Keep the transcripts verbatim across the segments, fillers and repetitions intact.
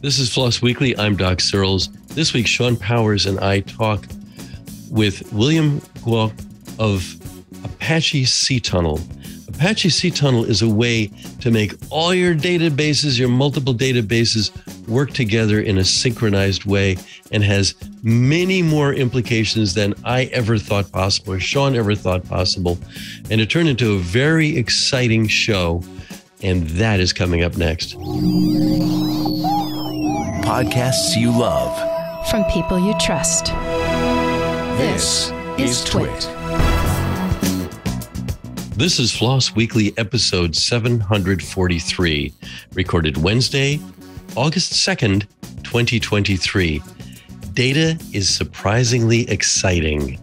This is FLOSS Weekly. I'm Doc Searls. This week, Shawn Powers and I talk with William Kwok of Apache SeaTunnel. Apache SeaTunnel is a way to make all your databases, your multiple databases, work together in a synchronized way, and has many more implications than I ever thought possible or Shawn ever thought possible. And it turned into a very exciting show. And that is coming up next. Podcasts you love from people you trust. This is TWiT. This is FLOSS Weekly, episode seven hundred forty-three, recorded Wednesday, August second, twenty twenty-three. Data is surprisingly exciting.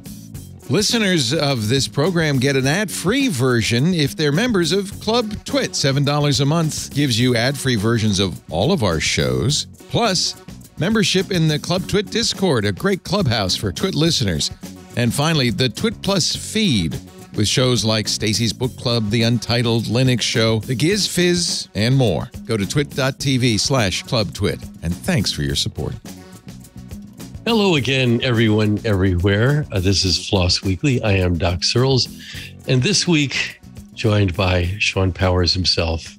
Listeners of this program get an ad-free version if they're members of Club TWiT. seven dollars a month gives you ad-free versions of all of our shows, plus membership in the Club TWiT Discord, a great clubhouse for TWiT listeners. And finally, the TWiT Plus feed, with shows like Stacy's Book Club, The Untitled Linux Show, The Giz Fizz, and more. Go to twit dot t v slash club twit, and thanks for your support. Hello again, everyone, everywhere. Uh, this is FLOSS Weekly. I am Doc Searls, and this week, joined by Shawn Powers himself.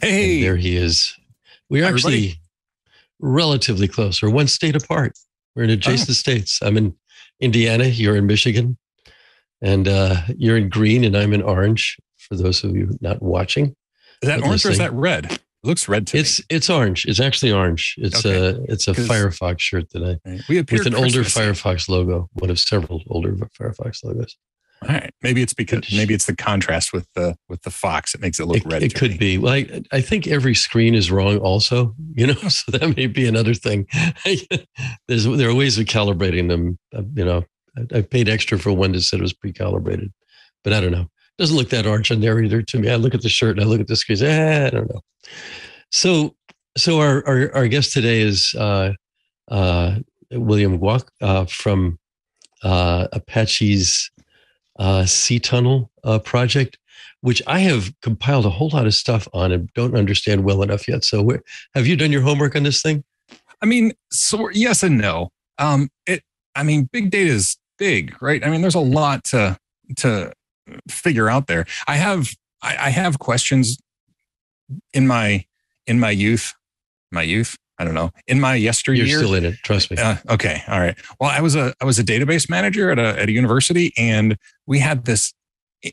Hey! And there he is. We're Everybody. actually relatively close. We're one state apart. We're in adjacent oh. states. I'm in Indiana. You're in Michigan. And uh, you're in green and I'm in orange, for those of you not watching. Is that orange listening. Or is that red? It looks red to it's, me. It's orange. It's actually orange. It's okay. a it's a Firefox shirt that I, we with an Christmas older Firefox logo, one of several older Firefox logos. All right. Maybe it's because maybe it's the contrast with the with the fox that makes it look it, red. It to could me. be. Well, I, I think every screen is wrong also, you know, so that may be another thing. There's there are ways of calibrating them, you know. I paid extra for one that said it was pre-calibrated, but I don't know. It doesn't look that orange on there either to me. I look at the shirt and I look at the screen. Eh, I don't know. So, so our our, our guest today is uh, uh, William Kwok uh, from uh, Apache's uh, SeaTunnel uh, project, which I have compiled a whole lot of stuff on and don't understand well enough yet. So, where, have you done your homework on this thing? I mean, so yes and no. Um, it. I mean, big data is big, right? I mean, there's a lot to to figure out there. I have I, I have questions in my in my youth, my youth. I don't know. In my yesteryear, you're still in it. Trust me. Uh, okay, all right. Well, I was a I was a database manager at a at a university, and we had this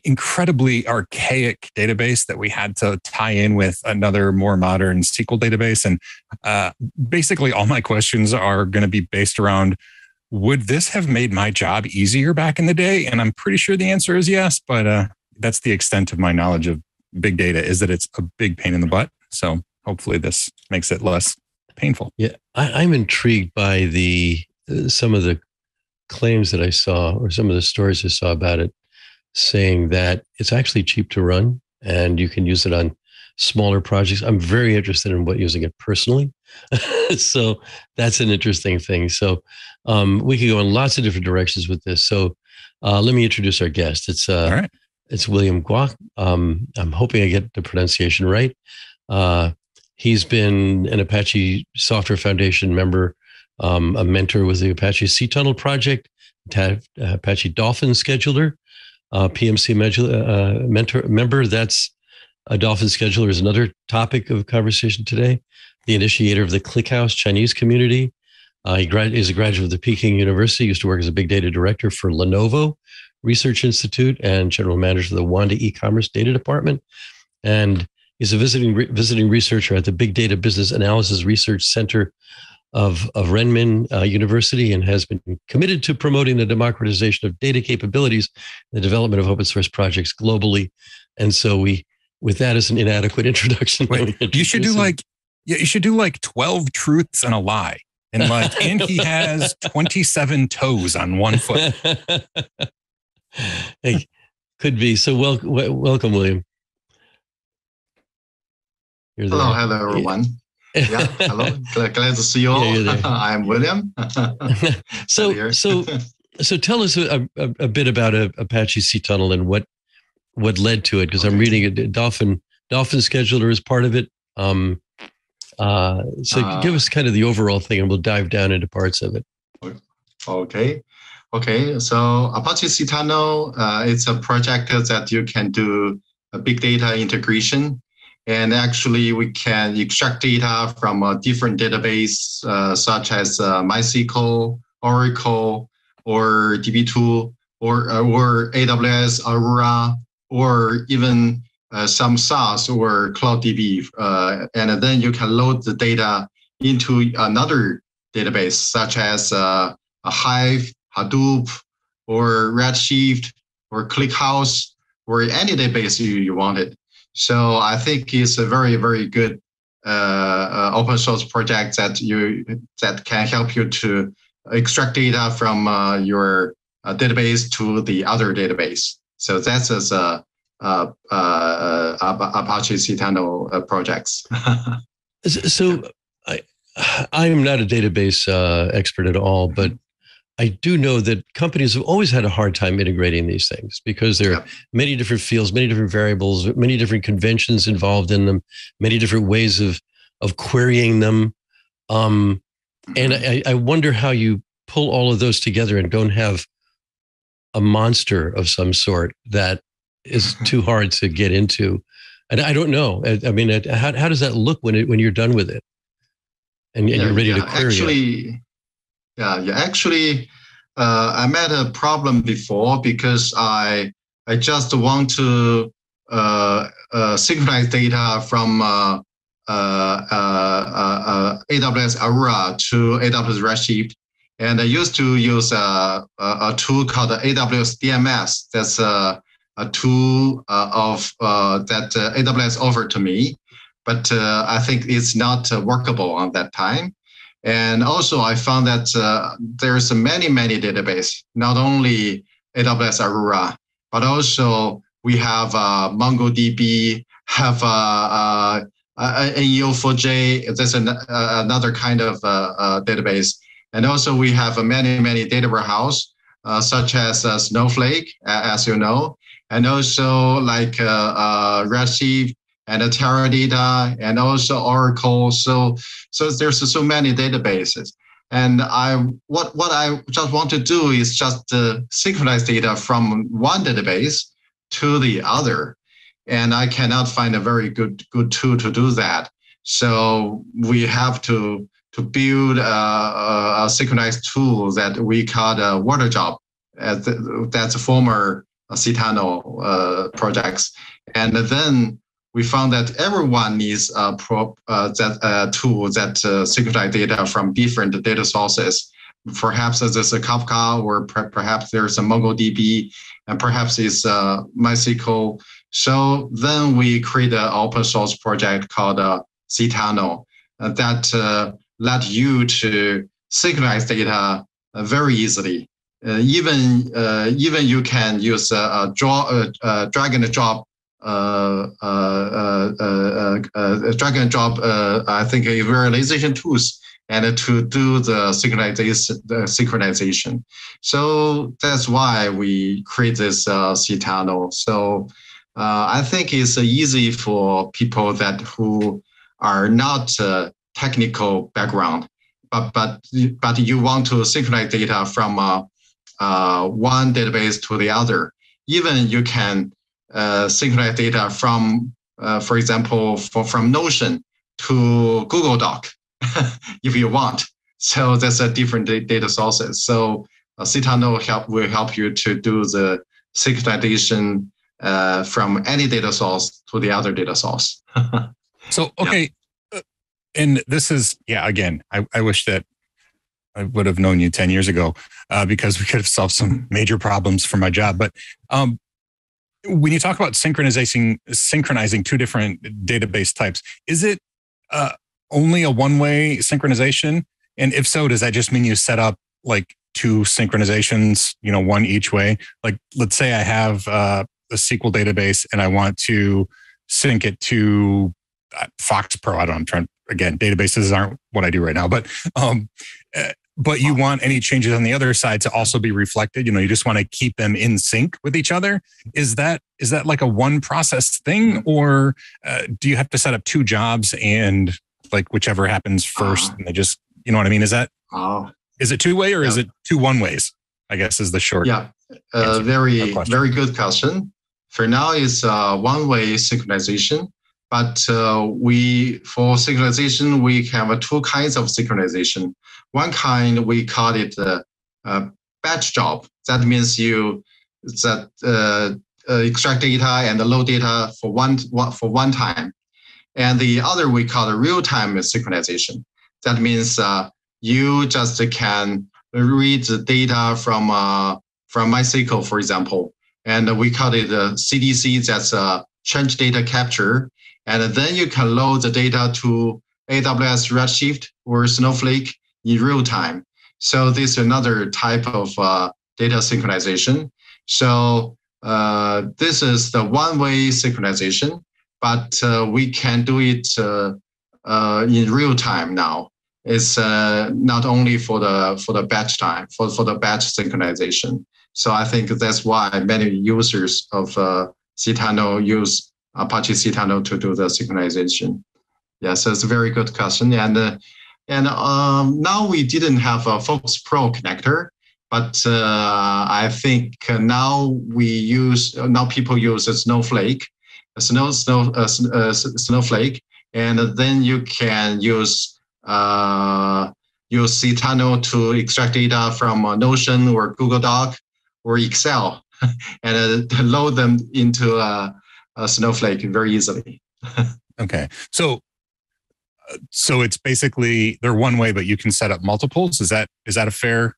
incredibly archaic database that we had to tie in with another more modern S Q L database, and uh, basically all my questions are going to be based around, would this have made my job easier back in the day? And I'm pretty sure the answer is yes, but uh, that's the extent of my knowledge of big data, is that it's a big pain in the butt. So hopefully this makes it less painful. Yeah, I, I'm intrigued by the uh, some of the claims that I saw, or some of the stories I saw about it, saying that it's actually cheap to run and you can use it on smaller projects. I'm very interested in what using it personally. So that's an interesting thing. So um, we could go in lots of different directions with this. So uh, let me introduce our guest. It's uh, All right. it's William Kwok. Um, I'm hoping I get the pronunciation right. Uh, he's been an Apache Software Foundation member, um, a mentor with the Apache SeaTunnel project, Apache Dolphin Scheduler, uh, P M C uh, mentor member. That's a Dolphin Scheduler is another topic of conversation today. The initiator of the ClickHouse Chinese community. Uh, he grad is a graduate of the Peking University, used to work as a big data director for Lenovo Research Institute and general manager of the Wanda E-Commerce data department. And he's a visiting re visiting researcher at the Big Data Business Analysis Research Center of, of Renmin uh, University, and has been committed to promoting the democratization of data capabilities, the development of open source projects globally. And so we, with that as an inadequate introduction. Wait, you should do like, yeah, you should do like twelve truths and a lie. And like, and he has twenty-seven toes on one foot. Hey, could be. So wel welcome, William. You're there. Hello, hello, everyone. Yeah, hello. Glad to see you all. Yeah, I'm William. so, so, so tell us a, a, a bit about a, Apache SeaTunnel and what, What led to it? Because okay. I'm reading it. Dolphin Dolphin Scheduler is part of it. Um, Uh, so uh, give us kind of the overall thing, and we'll dive down into parts of it. Okay. Okay. So Apache SeaTunnel, uh, it's a project that you can do a big data integration. And actually, we can extract data from a different database, uh, such as uh, MySQL, Oracle, or D B two, or, or A W S Aurora, or even uh, some SaaS or Cloud D B. Uh, and then you can load the data into another database, such as uh, a Hive, Hadoop, or Redshift, or ClickHouse, or any database you, you wanted. So I think it's a very, very good uh, uh, open source project that you that can help you to extract data from uh, your uh, database to the other database. So that's as a, a, a, a, a Apache SeaTunnel uh, projects. So I I'm not a database uh, expert at all, but I do know that companies have always had a hard time integrating these things because there are many different fields, many different variables, many different conventions involved in them, many different ways of of querying them. Um, and I, I wonder how you pull all of those together and don't have a monster of some sort that is too hard to get into. And I don't know. I, I mean, how how does that look when it when you're done with it and, and yeah, you're ready yeah, to query actually, it? Yeah, yeah. Actually, uh, I met a problem before because I I just want to uh, uh, synchronize data from uh, uh, uh, uh, A W S Aurora to A W S Redshift, and I used to use a, a tool called A W S D M S. That's a, a tool uh, of uh, that uh, A W S offered to me, but uh, I think it's not uh, workable on that time. And also, I found that uh, there's many, many databases, not only A W S Aurora, but also we have uh, MongoDB, have uh, uh, N E O four J, that's an, uh, another kind of uh, uh, database. And also, we have uh, many, many data warehouse, uh, such as uh, Snowflake, uh, as you know, and also like uh, uh, Redshift, and a Teradata, and also Oracle. So, so there's so many databases. And I, what what I just want to do is just uh, synchronize data from one database to the other, and I cannot find a very good good tool to do that. So we have to to build a, a, a synchronized tool that we call a water job. That's a former SeaTunnel uh, projects, and then. We found that everyone needs a prop, uh, that uh, tool that uh, synchronizes data from different data sources. Perhaps there's a Kafka, or per perhaps there's a MongoDB, and perhaps it's uh, MySQL. So then we create an open source project called uh, SeaTunnel that uh, let you to synchronize data uh, very easily. Uh, even uh, even you can use a, a draw uh, uh, drag and drop. Uh, uh, uh, uh, uh, uh, drag and drop, uh, I think, uh, visualization tools and uh, to do the synchronization, uh, synchronization. So that's why we create this uh, SeaTunnel. So uh, I think it's uh, easy for people that who are not uh, technical background, but but but you want to synchronize data from uh, uh, one database to the other. Even you can. Uh, synchronize data from, uh, for example, for, from Notion to Google Doc, if you want. So that's a different data sources. So uh, SeaTunnel help will help you to do the synchronization uh, from any data source to the other data source. So okay, yeah. And this is yeah. Again, I, I wish that I would have known you ten years ago uh, because we could have solved some major problems for my job. But um, when you talk about synchronizing, synchronizing two different database types, is it uh, only a one-way synchronization? And if so, does that just mean you set up like two synchronizations, you know, one each way? Like, let's say I have uh, a S Q L database and I want to sync it to Fox Pro. I don't know, I'm trying, again, databases aren't what I do right now, but um, but you want any changes on the other side to also be reflected. You know, you just want to keep them in sync with each other. Is that is that like a one process thing, or uh, do you have to set up two jobs and like whichever happens first, uh, and they just, you know what I mean? Is that, uh, is it two way or yeah. is it two one ways? I guess is the short. Yeah, uh, very, very good question. For now, it's uh, one way synchronization, but uh, we, for synchronization, we have uh, two kinds of synchronization. One kind, we call it uh, uh, batch job. That means you that uh, uh, extract data and load data for one, one for one time. And the other we call the real-time synchronization. That means uh, you just can read the data from uh, from MySQL, for example, and we call it the C D C. That's a change data capture, and then you can load the data to A W S Redshift or Snowflake in real time. So this is another type of uh, data synchronization. So uh, this is the one-way synchronization, but uh, we can do it uh, uh, in real time now. It's uh, not only for the for the batch time for for the batch synchronization. So I think that's why many users of uh, SeaTunnel use Apache SeaTunnel to do the synchronization. Yeah, so it's a very good question. And uh, and um, now we didn't have a Focus Pro connector, but uh, I think now we use now people use a Snowflake, a Snow Snow uh, uh, Snowflake, and then you can use. Uh, use SeaTunnel to extract data from uh, Notion or Google Doc or Excel and uh, load them into uh, a Snowflake very easily. Okay. So, so it's basically they're one way, but you can set up multiples. Is that, is that a fair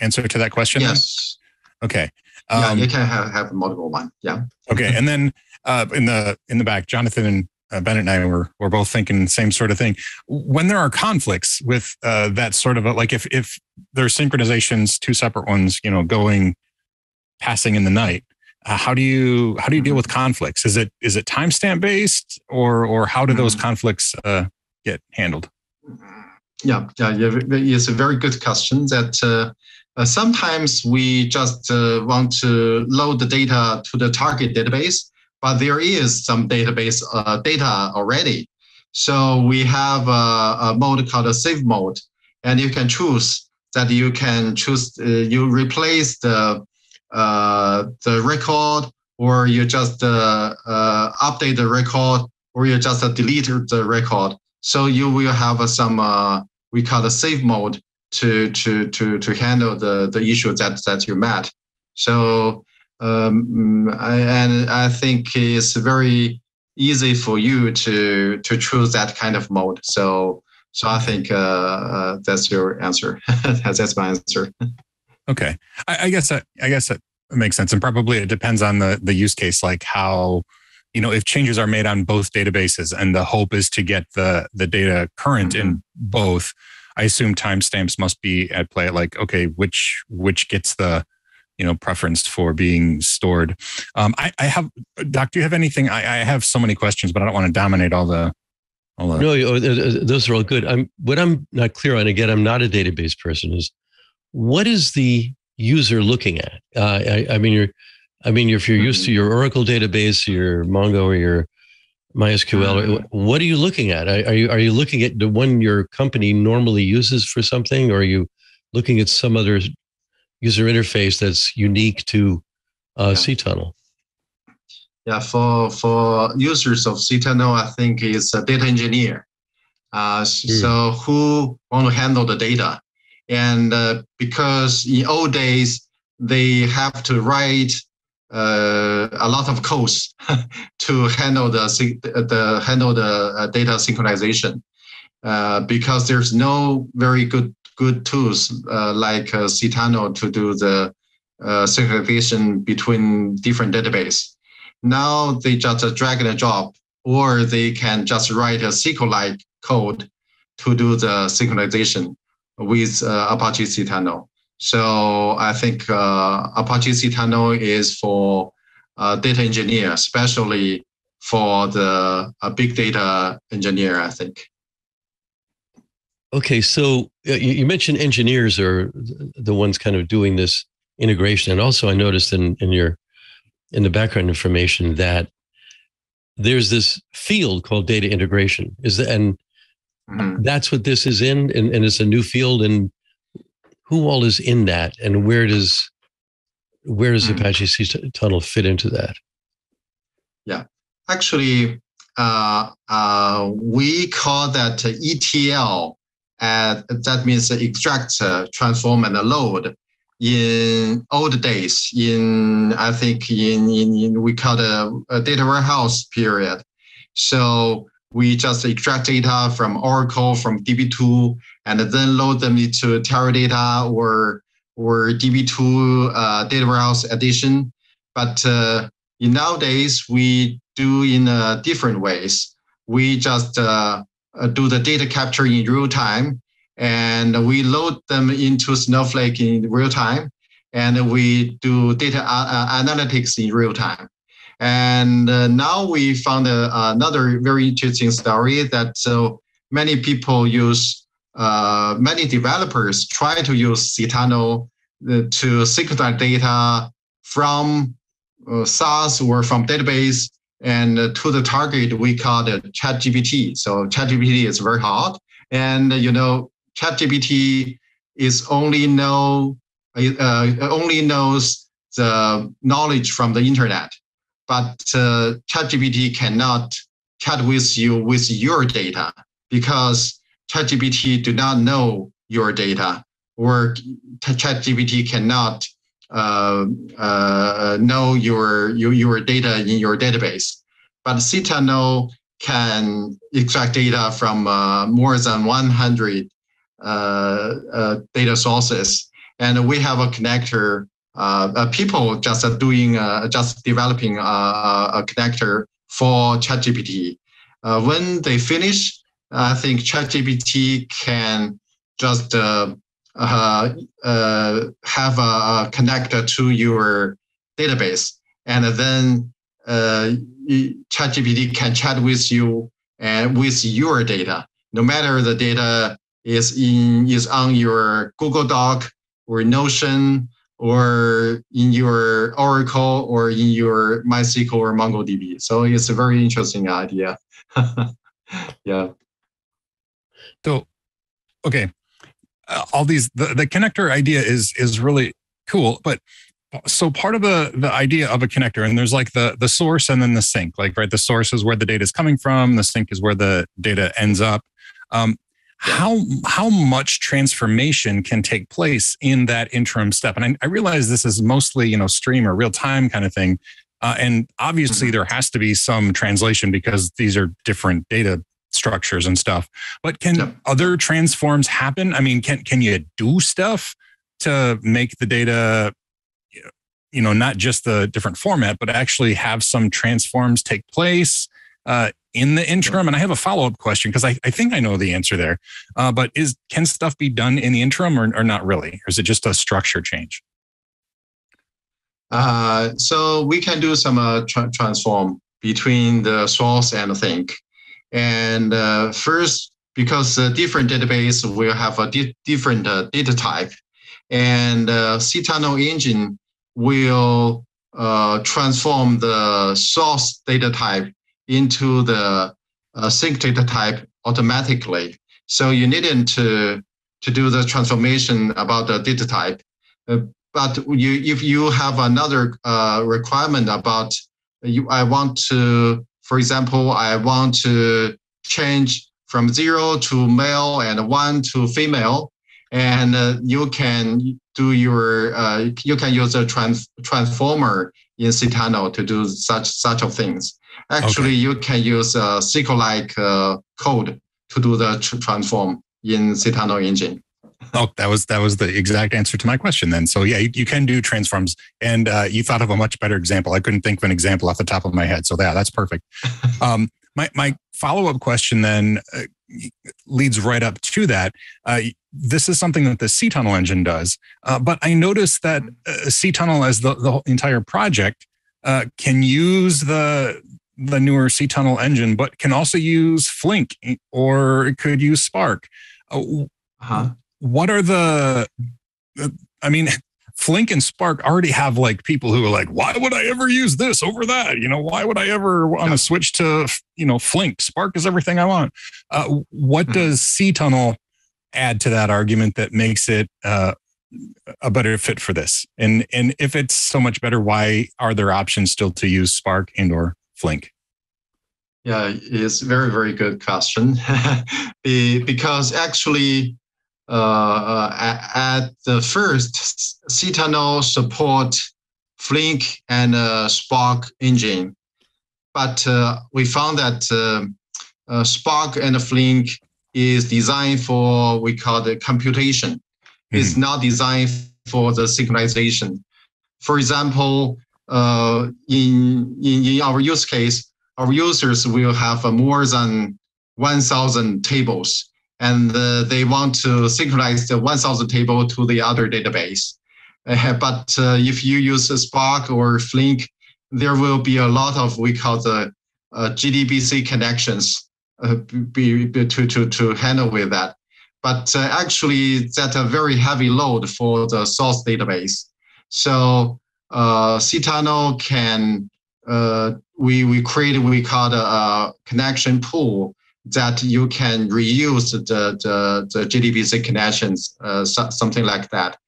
answer to that question? Yes. Then? Okay. Um, yeah, you can have, have multiple one. Yeah. Okay. And then uh, in the, in the back, Jonathan and Uh, Bennett and I were we're both thinking the same sort of thing. When there are conflicts with uh, that sort of a, like if if there's synchronizations, two separate ones, you know, going passing in the night, uh, how do you how do you deal with conflicts? Is it is it timestamp based or or how do those conflicts uh, get handled? Yeah, yeah, yeah, it's a very good question. That uh, uh, sometimes we just uh, want to load the data to the target database. But there is some database uh, data already. So we have a, a mode called a save mode. And you can choose that you can choose, uh, you replace the, uh, the record, or you just uh, uh, update the record, or you just uh, delete the record. So you will have uh, some, uh, we call it save mode to, to, to, to handle the, the issue that, that you met. So Um, I, and I think it's very easy for you to to choose that kind of mode. So, so I think uh, uh, that's your answer. that's, that's my answer. Okay, I, I guess that I guess that makes sense, and probably it depends on the the use case, like how you know if changes are made on both databases, and the hope is to get the the data current mm-hmm. in both. I assume timestamps must be at play. Like, okay, which which gets the you know, preference for being stored. Um, I, I have, Doc, do you have anything? I, I have so many questions, but I don't want to dominate all the... All the really, oh, those are all good. I'm, what I'm not clear on, again, I'm not a database person, is what is the user looking at? Uh, I, I mean, you're, I mean, if you're used to your Oracle database, your Mongo or your MySQL, or, what are you looking at? Are you, are you looking at the one your company normally uses for something, or are you looking at some other user interface that's unique to uh, yeah. SeaTunnel? Yeah, for for users of SeaTunnel, I think it's a data engineer. Uh, mm. So who want to handle the data? And uh, because in old days, they have to write uh, a lot of codes to handle the, the, handle the data synchronization uh, because there's no very good good tools uh, like uh, SeaTunnel to do the uh, synchronization between different databases. Now they just uh, drag and drop, or they can just write a S Q L-like code to do the synchronization with uh, Apache SeaTunnel. So I think uh, Apache SeaTunnel is for uh, data engineer, especially for the uh, big data engineer, I think. Okay, so you mentioned engineers are the ones kind of doing this integration, and also I noticed in, in your in the background information that there's this field called data integration. Is that, and Mm-hmm. That's what this is in, and, and it's a new field. And who all is in that, and where does where does mm-hmm. Apache SeaTunnel fit into that? Yeah, actually, uh, uh, we call that E T L. Uh, that means extract, uh, transform, and load. In old days, in I think in, in, in we call it a data warehouse period. So we just extract data from Oracle, from D B two, and then load them into Teradata or or D B two uh, data warehouse edition. But uh, in nowadays, we do in uh, different ways. We just uh, do the data capture in real time, and we load them into Snowflake in real time, and we do data uh, analytics in real time. And uh, now we found uh, another very interesting story that uh, many people use, uh, many developers try to use SeaTunnel uh, to synchronize data from uh, SaaS or from database and uh, to the target we call the ChatGPT. So ChatGPT is very hot, and uh, you know ChatGPT is only know uh, only knows the knowledge from the internet. But uh, ChatGPT cannot chat with you with your data, because ChatGPT do not know your data, or ChatGPT cannot uh, uh, know your, your your data in your database. But SeaTunnel can extract data from uh, more than one hundred uh, uh, data sources, and we have a connector. Uh, uh, people just uh, doing, uh, just developing uh, a connector for ChatGPT. Uh, when they finish, I think ChatGPT can just uh, uh, uh, have a connector to your database, and then uh, ChatGPT can chat with you and with your data, no matter the data is in is on your Google Doc or Notion, or in your Oracle, or in your MySQL or MongoDB. So it's a very interesting idea. Yeah. So, okay, uh, all these the, the connector idea is is really cool. But so part of the the idea of a connector, and there's like the the source and then the sink. Like right, the source is where the data is coming from. The sink is where the data ends up. Um, How how much transformation can take place in that interim step? And I, I realize this is mostly, you know, stream or real time kind of thing, uh, and obviously there has to be some translation because these are different data structures and stuff. But can yep. other transforms happen? I mean, can can you do stuff to make the data, you know, not just the different format, but actually have some transforms take place Uh, in the interim? And I have a follow-up question, because I, I think I know the answer there. Uh, but is can stuff be done in the interim, or, or not really? Or is it just a structure change? Uh, so we can do some uh, tra transform between the source and the sink. And uh, first, because uh, different database will have a di different uh, data type, and uh, SeaTunnel engine will uh, transform the source data type into the uh, sync data type automatically. So you needn't to, to do the transformation about the data type. Uh, but you, if you have another uh, requirement about, you, I want to, for example, I want to change from zero to male and one to female, and uh, you can do your, uh, you can use a trans transformer in SeaTunnel to do such such of things. Actually, okay. you can use uh, S Q L-like uh, code to do the tr transform in SeaTunnel engine. Oh, that was that was the exact answer to my question then. So yeah, you, you can do transforms, and uh, you thought of a much better example. I couldn't think of an example off the top of my head. So yeah, that's perfect. Um, my my follow-up question then uh, leads right up to that. Uh, this is something that the SeaTunnel engine does, uh, but I noticed that uh, SeaTunnel as the, the entire project uh, can use the the newer SeaTunnel engine, but can also use Flink, or it could use Spark. Uh, uh-huh. What are the, I mean, Flink and Spark already have like people who are like, why would I ever use this over that? You know, why would I ever want to switch to, you know, Flink? Spark is everything I want. Uh, what does SeaTunnel add to that argument that makes it uh, a better fit for this? And, and if it's so much better, why are there options still to use Spark and or Flink? Yeah, it's a very, very good question. Because actually, uh, at the first, SeaTunnel support Flink and uh, Spark engine. But uh, we found that uh, uh, Spark and Flink is designed for, we call the computation. Mm-hmm. It's not designed for the synchronization. For example, uh, in, in, in our use case, our users will have more than one thousand tables, and uh, they want to synchronize the one thousand table to the other database. Uh, but uh, if you use Spark or Flink, there will be a lot of we call the uh, J D B C connections uh, be, be, to, to, to handle with that. But uh, actually, that's a very heavy load for the source database. So uh, SeaTunnel can Uh, we, we created what we call a, a connection pool that you can reuse the, the, the J D B C connections, uh, so, something like that.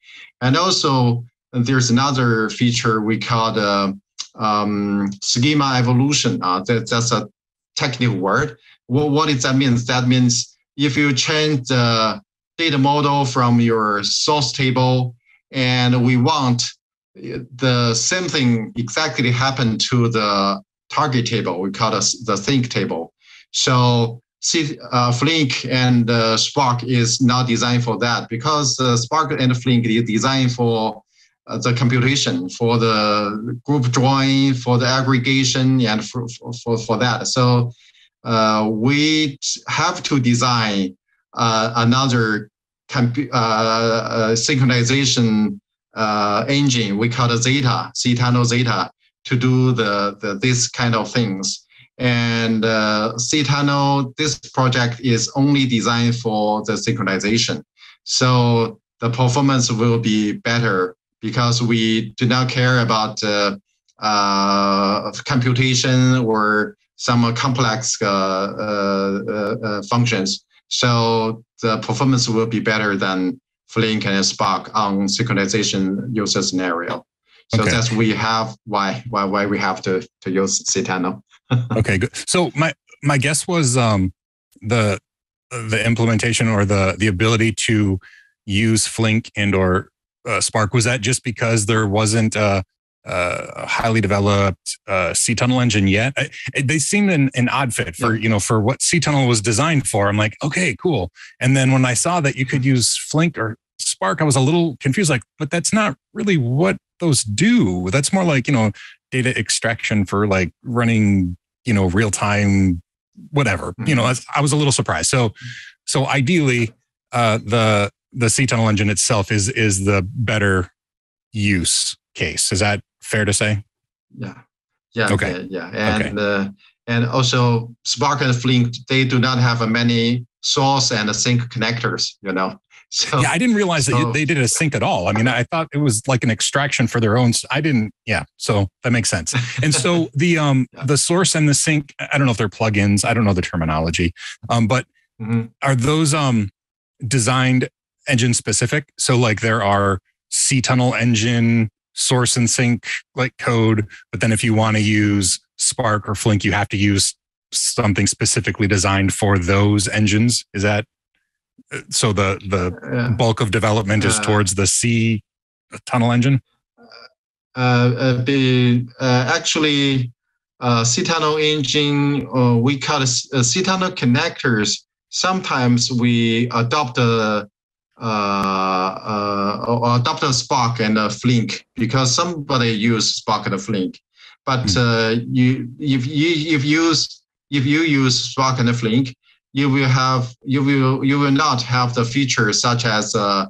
And also, there's another feature we call the um, schema evolution. Uh, that, that's a technical word. Well, what does that mean? That means if you change the data model from your source table and we want the same thing exactly happened to the target table. We call it the think table. So uh, Flink and uh, Spark is not designed for that, because uh, Spark and Flink is designed for uh, the computation, for the group drawing, for the aggregation, and for, for, for that. So uh, we have to design uh, another comp uh, uh, synchronization Uh, engine, we call it Zeta, SeaTunnel Zeta, to do the, the this kind of things. And uh, SeaTunnel, this project is only designed for the synchronization. So the performance will be better because we do not care about uh, uh, computation or some complex uh, uh, uh, functions. So the performance will be better than Flink and Spark on synchronization user scenario. So okay. that's we have why why why we have to to use SeaTunnel. Okay, good. So my my guess was um, the the implementation or the the ability to use Flink and or uh, Spark, was that just because there wasn't a, a highly developed uh, SeaTunnel engine yet? I, they seemed an, an odd fit for yeah. you know for what SeaTunnel was designed for. I'm like, okay, cool. And then when I saw that you could use Flink or Spark, I was a little confused, like, but that's not really what those do. That's more like, you know, data extraction for like running, you know, real time, whatever, you know, I was a little surprised. So, so ideally, uh, the, the SeaTunnel engine itself is, is the better use case. Is that fair to say? Yeah. Yeah. Okay. Yeah. yeah. And, okay. Uh, and also Spark and Flink, they do not have a many source and a sync connectors, you know? So, yeah, I didn't realize so, that they did a sync at all. I mean, I thought it was like an extraction for their own. I didn't. Yeah. So that makes sense. And so the, um, yeah. the source and the sync, I don't know if they're plugins. I don't know the terminology, um, but mm-hmm. are those um, designed engine specific? So like there are SeaTunnel engine source and sync like code, but then if you want to use Spark or Flink, you have to use something specifically designed for those engines. Is that? So the, the uh, bulk of development is uh, towards the SeaTunnel engine? Uh, uh, the, uh, actually, uh, SeaTunnel engine, uh, we call it SeaTunnel connectors. Sometimes we adopt a, uh, uh, or adopt a Spark and a Flink because somebody used Spark and a Flink. But mm. uh, you, if, you, if, use, if you use Spark and a Flink, you will have you will you will not have the features such as uh,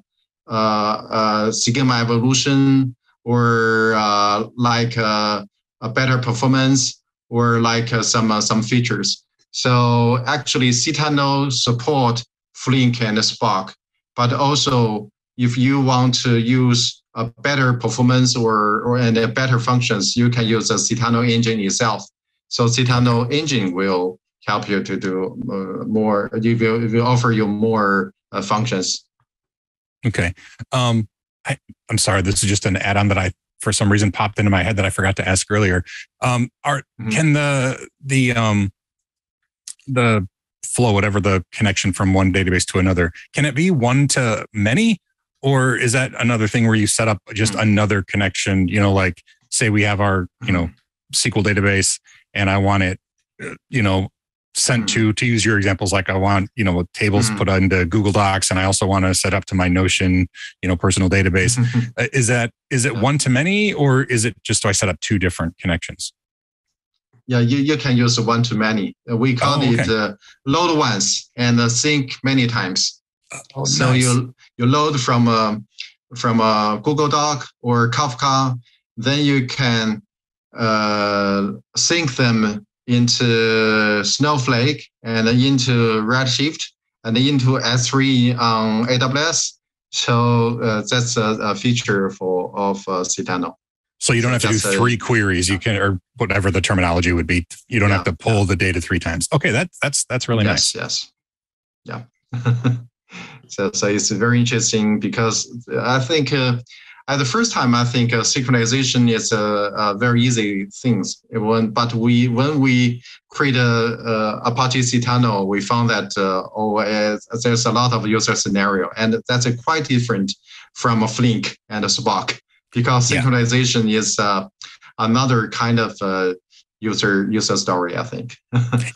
uh, uh, schema evolution or uh, like uh, a better performance or like uh, some uh, some features. So actually, SeaTunnel support Flink and Spark, but also if you want to use a better performance or, or and a better functions, you can use the SeaTunnel engine itself. So SeaTunnel engine will help you to do uh, more, it will, it will offer you more uh, functions. Okay. Um, I, I'm sorry, this is just an add-on that I, for some reason, popped into my head that I forgot to ask earlier. Um, are, mm-hmm. Can the, the, um, the flow, whatever the connection from one database to another, can it be one to many? Or is that another thing where you set up just mm-hmm. another connection? You know, like say we have our, you know, S Q L database and I want it, you know, sent to, to use your examples, like I want, you know, tables mm-hmm. put into Google Docs, and I also want to set up to my Notion, you know, personal database. uh, is that, is it yeah. one to many, or is it just, do I set up two different connections? Yeah, you, you can use one to many. We call oh, okay. it uh, load once and uh, sync many times. Oh, so nice. you you load from a, from a Google Doc or Kafka, then you can uh, sync them into Snowflake and into Redshift and into S three on A W S. So uh, that's a, a feature for of uh, SeaTunnel. So you don't have to do three queries. You can, or whatever the terminology would be. You don't yeah, have to pull yeah. the data three times. Okay, that that's that's really yes, nice. Yes. Yeah. so so it's very interesting, because I think uh, at the first time I think uh, synchronization is a, a very easy thing. But we when we create a, a Apache SeaTunnel, we found that uh, oh, uh, there's a lot of user scenario, and that's uh, quite different from a Flink and a Spark. Because synchronization yeah. is uh, another kind of uh, user user story, I think.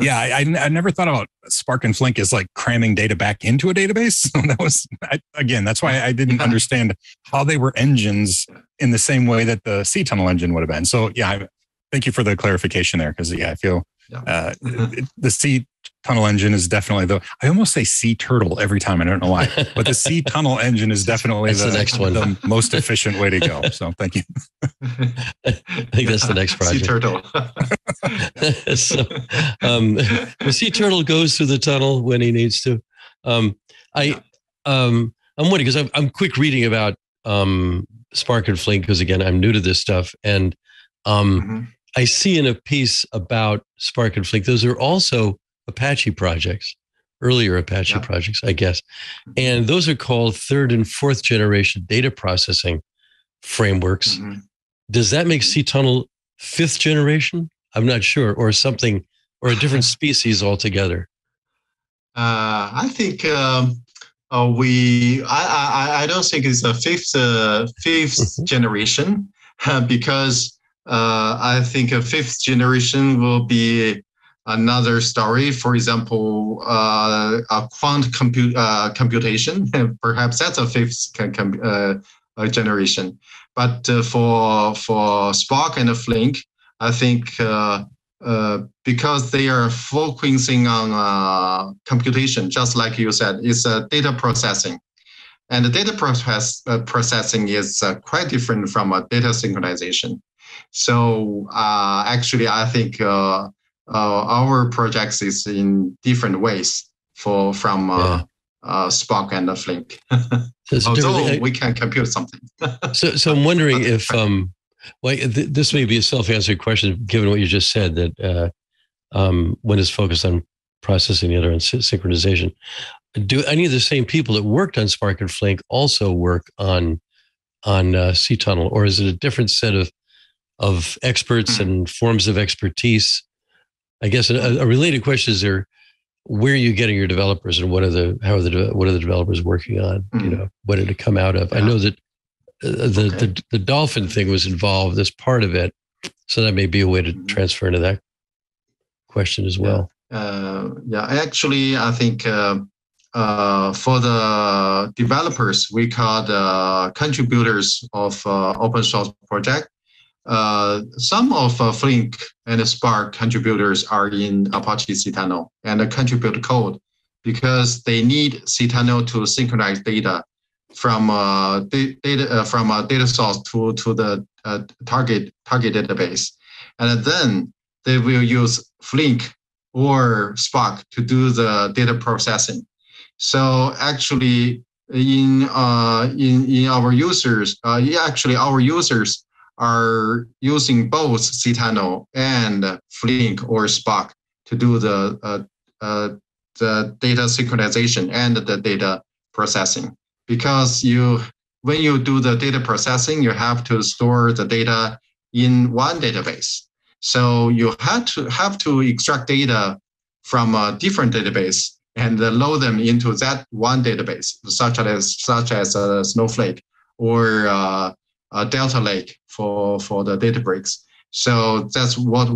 yeah, I, I never thought about Spark and Flink as like cramming data back into a database. So that was, I, again, that's why I didn't understand how they were engines in the same way that the SeaTunnel engine would have been. So yeah, I, thank you for the clarification there, because yeah, I feel yeah. Uh, it, the SeaTunnel engine is definitely the, I almost say sea turtle every time, I don't know why, but the SeaTunnel engine is definitely the, the, next one. the most efficient way to go. So thank you. I think that's the next project. Sea turtle. so, um, the sea turtle goes through the tunnel when he needs to. Um, I, um, I'm wondering, because I'm, I'm quick reading about um, Spark and Flink, because again, I'm new to this stuff. And um, mm-hmm. I see in a piece about Spark and Flink, those are also Apache projects, earlier Apache yeah. projects, I guess. And those are called third and fourth generation data processing frameworks. Mm-hmm. Does that make SeaTunnel fifth generation? I'm not sure, or something, or a different species altogether. Uh, I think um, uh, we, I, I, I don't think it's a fifth, uh, fifth generation, uh, because Uh, I think a fifth generation will be another story. For example, uh, a quant compute uh, computation, perhaps that's a fifth uh, generation. But uh, for for Spark and Flink, I think uh, uh, because they are focusing on uh, computation, just like you said, it's uh, data processing. And the data process, uh, processing is uh, quite different from uh, data synchronization. So uh, actually, I think uh, uh, our projects is in different ways for from uh, yeah. uh, Spark and Flink. So although we can compute something. so, so I'm wondering if um, well, th this may be a self-answered question, given what you just said, that uh, um, one is focused on processing, the other on synchronization. Do any of the same people that worked on Spark and Flink also work on on uh, SeaTunnel, or is it a different set of of experts and forms of expertise? I guess a, a related question is there, where are you getting your developers, and what are the, how are the, what are the developers working on? Mm. You know, what did it come out of? Yeah. I know that uh, the, okay. the, the Dolphin thing was involved as part of it. So that may be a way to transfer into that question as well. Yeah, uh, yeah. actually, I think uh, uh, for the developers, we call the contributors of uh, open source project. Uh, some of uh, Flink and Spark contributors are in Apache SeaTunnel and uh, contribute code, because they need SeaTunnel to synchronize data from uh, data uh, from a data source to to the uh, target target database, and then they will use Flink or Spark to do the data processing. So actually, in uh, in in our users. Uh, yeah, actually, our users are using both SeaTunnel and Flink or Spark to do the uh, uh, the data synchronization and the data processing. Because you, when you do the data processing, you have to store the data in one database. So you had to have to extract data from a different database and load them into that one database, such as such as a Snowflake or a, a Delta Lake for for the Databricks. So that's what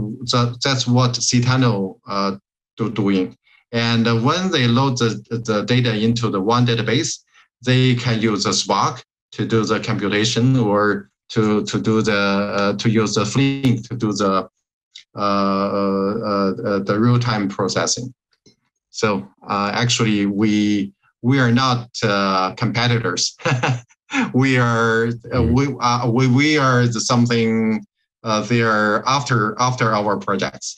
that's what SeaTunnel uh, do doing. And when they load the, the data into the one database, they can use a Spark to do the computation, or to to do the uh, to use the Flink to do the uh, uh, uh, the real time processing. So uh, actually, we we are not uh, competitors. we are uh, we, uh, we we are something uh, they are after after our projects.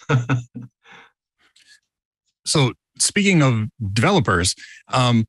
So speaking of developers, um,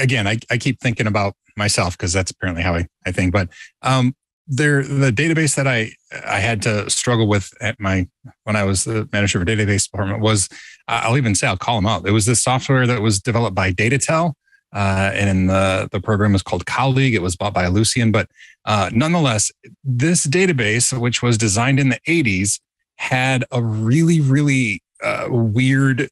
again, I, I keep thinking about myself because that's apparently how I, I think. But um, there, the database that I I had to struggle with at my when I was the manager of a database department was, I'll even say, I'll call them out. It was this software that was developed by Datatel, uh, and the the program was called Colleague. It was bought by Ellucian, but uh, nonetheless, this database, which was designed in the eighties, had a really really uh, weird,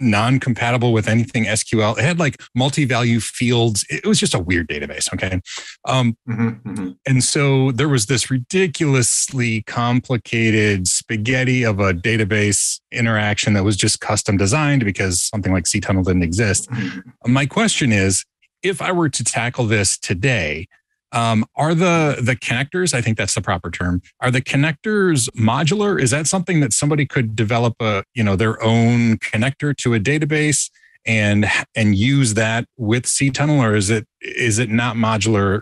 non-compatible with anything S Q L. It had like multi-value fields. It was just a weird database, okay? Um, mm-hmm, mm-hmm. And so there was this ridiculously complicated spaghetti of a database interaction that was just custom designed because something like SeaTunnel didn't exist. Mm-hmm. My question is, if I were to tackle this today, Um, are the the connectors, I think that's the proper term, are the connectors modular? Is that something that somebody could develop a, you know, their own connector to a database and and use that with SeaTunnel, or is it is it not modular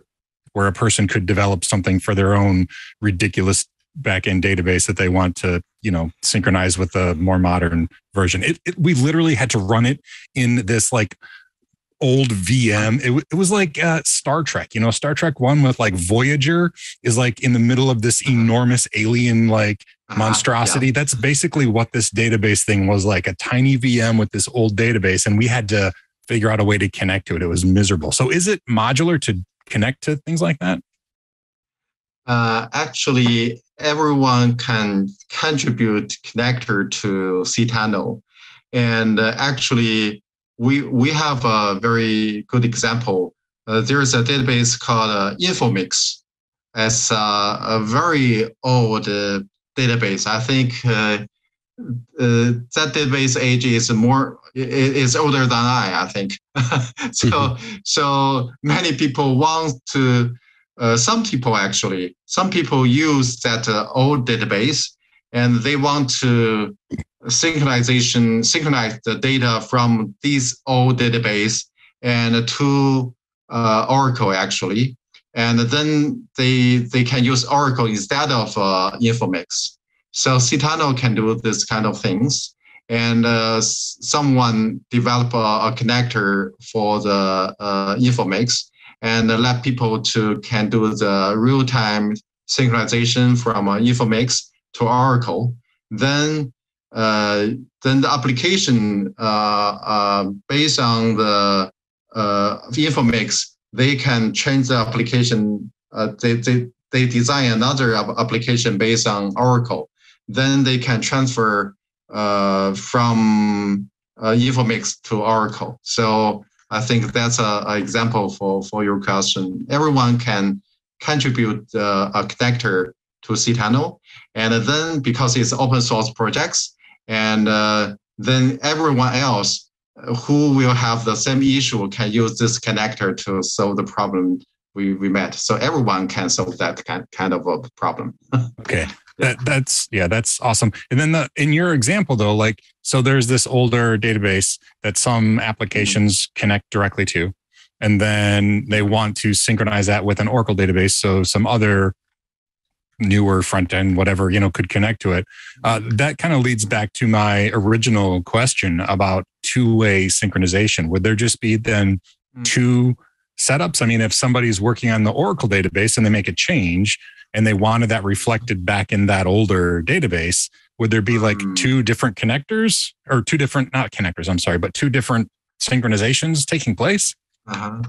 where a person could develop something for their own ridiculous backend database that they want to, you know, synchronize with a more modern version? It, it, we literally had to run it in this like old V M. It, it was like uh, Star Trek, you know, Star Trek one with like Voyager is like in the middle of this enormous alien like uh-huh, monstrosity. Yeah. That's basically what this database thing was like, a tiny V M with this old database. And we had to figure out a way to connect to it. It was miserable. So is it modular to connect to things like that? Uh, actually, everyone can contribute connector to SeaTunnel. And uh, actually, We we have a very good example. Uh, there is a database called uh, Informix. It's uh, a very old uh, database. I think uh, uh, that database age is more is older than I. I think so. So many people want to. Uh, some people actually. Some people use that uh, old database, and they want to synchronization, synchronize the data from these old database and to uh, Oracle actually, and then they they can use Oracle instead of uh, Informix. So SeaTunnel can do this kind of things, and uh, someone develop a, a connector for the uh, Informix and let people to can do the real time synchronization from uh, Informix to Oracle. Then Uh, then the application uh, uh, based on the uh, Informix, they can change the application. Uh, they, they, they design another application based on Oracle. Then they can transfer uh, from uh, Informix to Oracle. So I think that's an example for, for your question. Everyone can contribute uh, a connector to SeaTunnel. And then because it's open source projects, and uh, then everyone else who will have the same issue can use this connector to solve the problem we, we met. So everyone can solve that kind, kind of a problem. Okay. That, that's, yeah, that's awesome. And then the, in your example though, like, so there's this older database that some applications mm-hmm. connect directly to, and then they want to synchronize that with an Oracle database. So some other newer front end, whatever, you know, could connect to it. Uh, that kind of leads back to my original question about two-way synchronization. Would there just be then mm. two setups. I mean, if somebody's working on the Oracle database and they make a change and they wanted that reflected back in that older database, would there be like mm. two different connectors or two different, not connectors, I'm sorry, but two different synchronizations taking place? Uh-huh.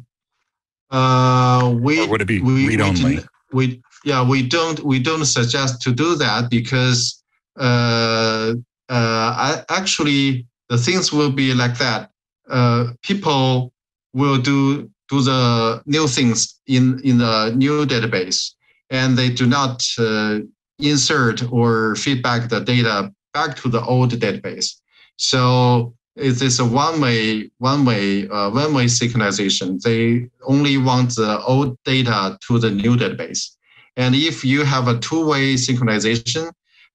Uh, we, or would it be we, read we only? We, yeah, we don't, we don't suggest to do that because uh, uh, I, actually the things will be like that. Uh, people will do do the new things in, in the new database, and they do not uh, insert or feedback the data back to the old database. So it is a one-way, one-way, uh, one-way synchronization. They only want the old data to the new database. And if you have a two-way synchronization,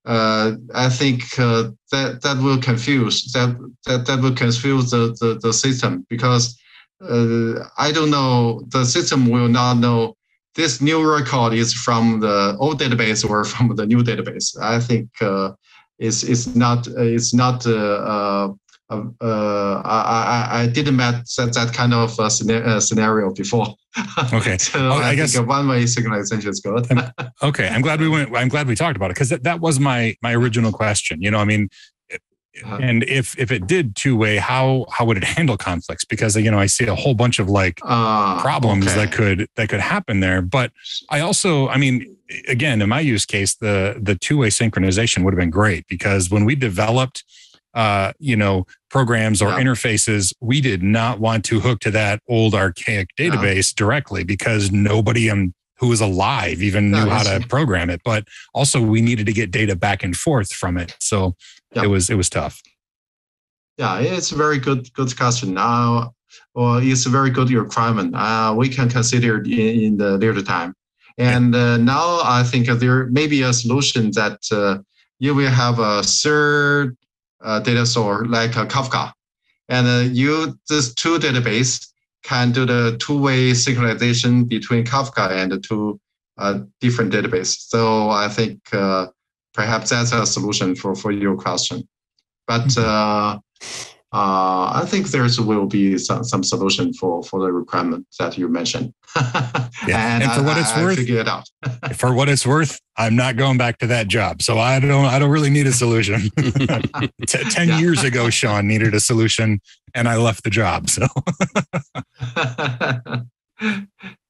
uh, I think uh, that that will confuse that that that will confuse the the, the system, because uh, I don't know, the system will not know this new record is from the old database or from the new database. I think uh, it's it's not it's not. Uh, uh, Uh, uh, I, I didn't met that, that kind of uh, scenario before. Okay, so oh, I, I guess one-way synchronization is good. I'm, okay, I'm glad we went. I'm glad we talked about it, because that, that was my my original question. You know, I mean, uh-huh. and if if it did two-way, how how would it handle conflicts? Because you know, I see a whole bunch of like uh, problems okay. that could that could happen there. But I also, I mean, again, in my use case, the the two-way synchronization would have been great, because when we developed Uh, you know, programs or yeah. interfaces, we did not want to hook to that old archaic database yeah. directly, because nobody who was alive even knew how to program it. But also, we needed to get data back and forth from it, so yeah. it was it was tough. Yeah, it's a very good good question. Now, well, it's a very good requirement. Uh, we can consider it in, in the later time. And yeah. uh, now, I think there may be a solution that uh, you will have a third Uh, data store like uh, Kafka, and uh, you this two database can do the two-way synchronization between Kafka and the two uh, different databases. So I think uh, perhaps that's a solution for for your question, but uh, uh, I think there will be some, some solution for for the requirement that you mentioned. yeah. and, and for I, what it's I, worth, I figure it out. For what it's worth, I'm not going back to that job, so I don't. I don't really need a solution. T- Ten yeah. years ago, Shawn needed a solution, and I left the job. So,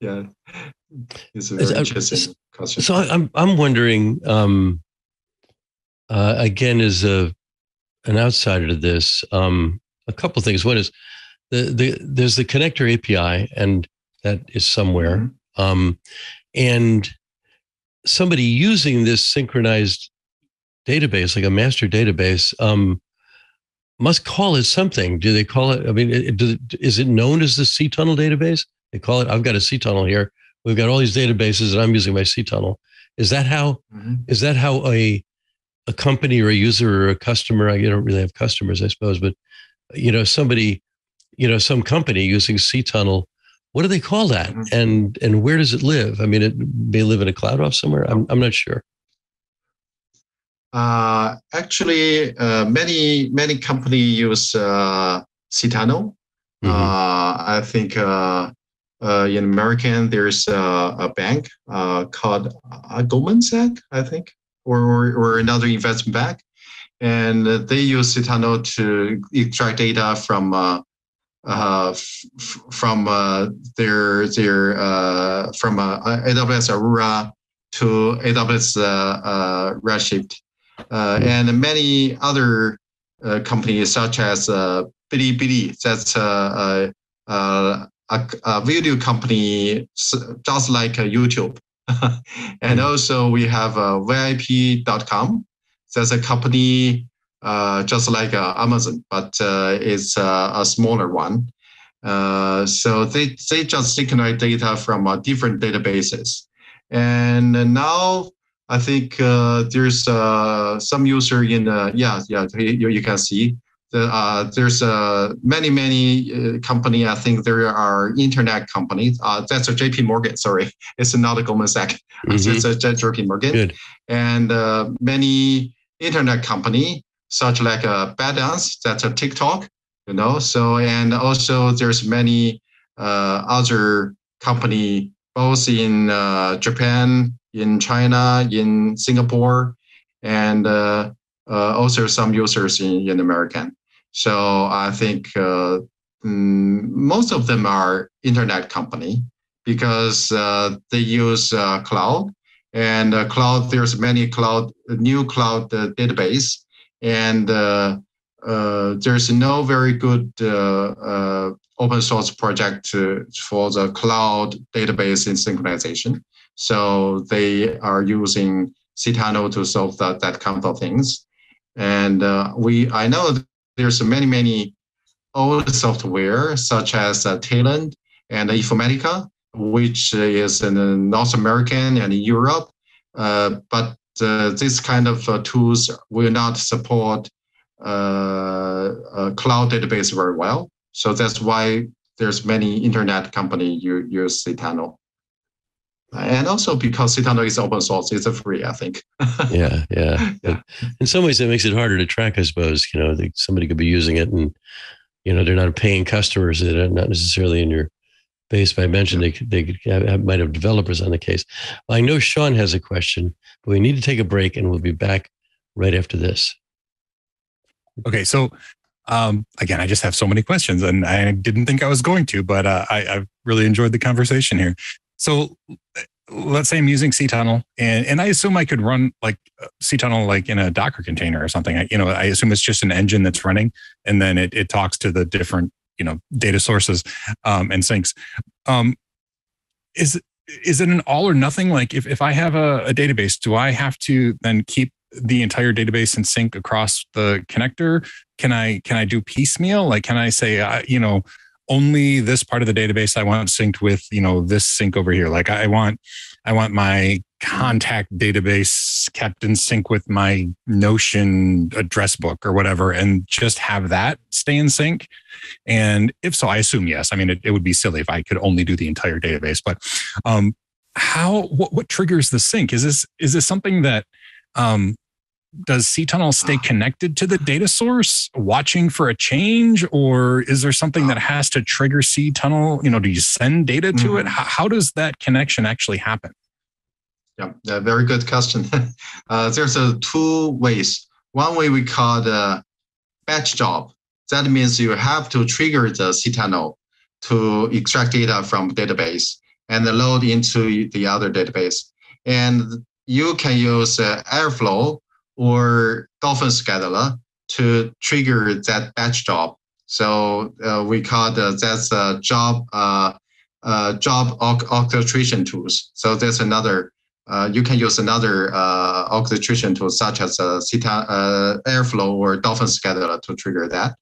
yeah, it's a very I, interesting question. So I'm I'm wondering um, uh, again, as a an outsider to this, um, a couple of things. One is the the there's the connector A P I, and that is somewhere, mm-hmm. um, and somebody using this synchronized database, like a master database, um, must call it something. Do they call it? I mean, it, does it, is it known as the SeaTunnel database? They call it, I've got a SeaTunnel here. We've got all these databases and I'm using my SeaTunnel. Is that how, mm-hmm. is that how a, a company or a user or a customer, I don't really have customers, I suppose, but you know, somebody, you know, some company using SeaTunnel, what do they call that, and and where does it live? I mean, it may live in a cloud off somewhere. I'm I'm not sure. Uh, actually, uh, many many company use uh, SeaTunnel. Mm-hmm. Uh, I think uh, uh, in American there's uh, a bank uh, called uh, Goldman Sachs, I think, or, or or another investment bank, and they use SeaTunnel to extract data from. Uh, Uh, f- from uh, their their uh, from uh, A W S Aurora to A W S uh, uh, Redshift, uh, and many other uh, companies such as uh, Bilibili. That's uh, uh, a, a video company just like uh, YouTube, and also we have uh, V I P dot com. That's a company. Uh, just like uh, Amazon, but uh, it's uh, a smaller one. Uh, so they they just synchronize data from uh, different databases. And now I think uh, there's uh, some user in uh, yeah yeah you, you can see the, uh, there's uh, many many uh, company. I think there are internet companies. Uh, that's a J P Morgan. Sorry, it's not a Goldman Sachs. Mm-hmm. It's a J P Morgan. Good. And uh, many internet company. Such like a uh, ByteDance, that's a TikTok, you know. So and also there's many uh, other company, both in uh, Japan, in China, in Singapore, and uh, uh, also some users in, in America. So I think uh, most of them are internet company because uh, they use uh, cloud. And uh, cloud, there's many cloud, new cloud uh, database, and uh, uh, there's no very good uh, uh, open source project uh, for the cloud database in synchronization. So they are using SeaTunnel to solve that that kind of things. And uh, we, I know there's many many old software such as uh, Talend and Informatica, which is in North American and in Europe, uh, but uh, this kind of uh, tools will not support uh, a cloud database very well. So that's why there's many internet company use SeaTunnel. And also because SeaTunnel is open source, it's a free, I think. yeah, yeah. yeah. In some ways, that makes it harder to track, I suppose. You know, somebody could be using it and, you know, they're not paying customers. They're not necessarily in your base. But I mentioned yeah. they, they could have, might have developers on the case. Well, I know Shawn has a question, but we need to take a break and we'll be back right after this. Okay, so um, again, I just have so many questions and I didn't think I was going to, but uh, I, I really enjoyed the conversation here. So let's say I'm using SeaTunnel, and, and I assume I could run like SeaTunnel like in a Docker container or something. I, you know, I assume it's just an engine that's running, and then it, it talks to the different you know data sources um, and syncs. Um, is is it an all or nothing? Like if if I have a, a database, do I have to then keep the entire database in sync across the connector? Can I can I do piecemeal? Like can I say uh, you know. only this part of the database I want synced with, you know, this sync over here. Like I want, I want my contact database kept in sync with my Notion address book or whatever, and just have that stay in sync. And if so, I assume yes. I mean, it, it would be silly if I could only do the entire database. But um, how? What, what triggers the sync? Is this is this something that? Um, Does SeaTunnel stay connected to the data source, watching for a change, or is there something that has to trigger SeaTunnel? You know, do you send data to mm-hmm. it? How, how does that connection actually happen? Yeah, yeah very good question. uh, there's uh, two ways. One way we call the batch job. That means you have to trigger the SeaTunnel to extract data from database and then load into the other database. And you can use uh, Airflow or Dolphin Scheduler to trigger that batch job. So uh, we call the, that's a job uh, uh, job orchestration tools. So there's another, uh, you can use another uh, orchestration tool such as uh, Cita, uh, Airflow or Dolphin Scheduler to trigger that.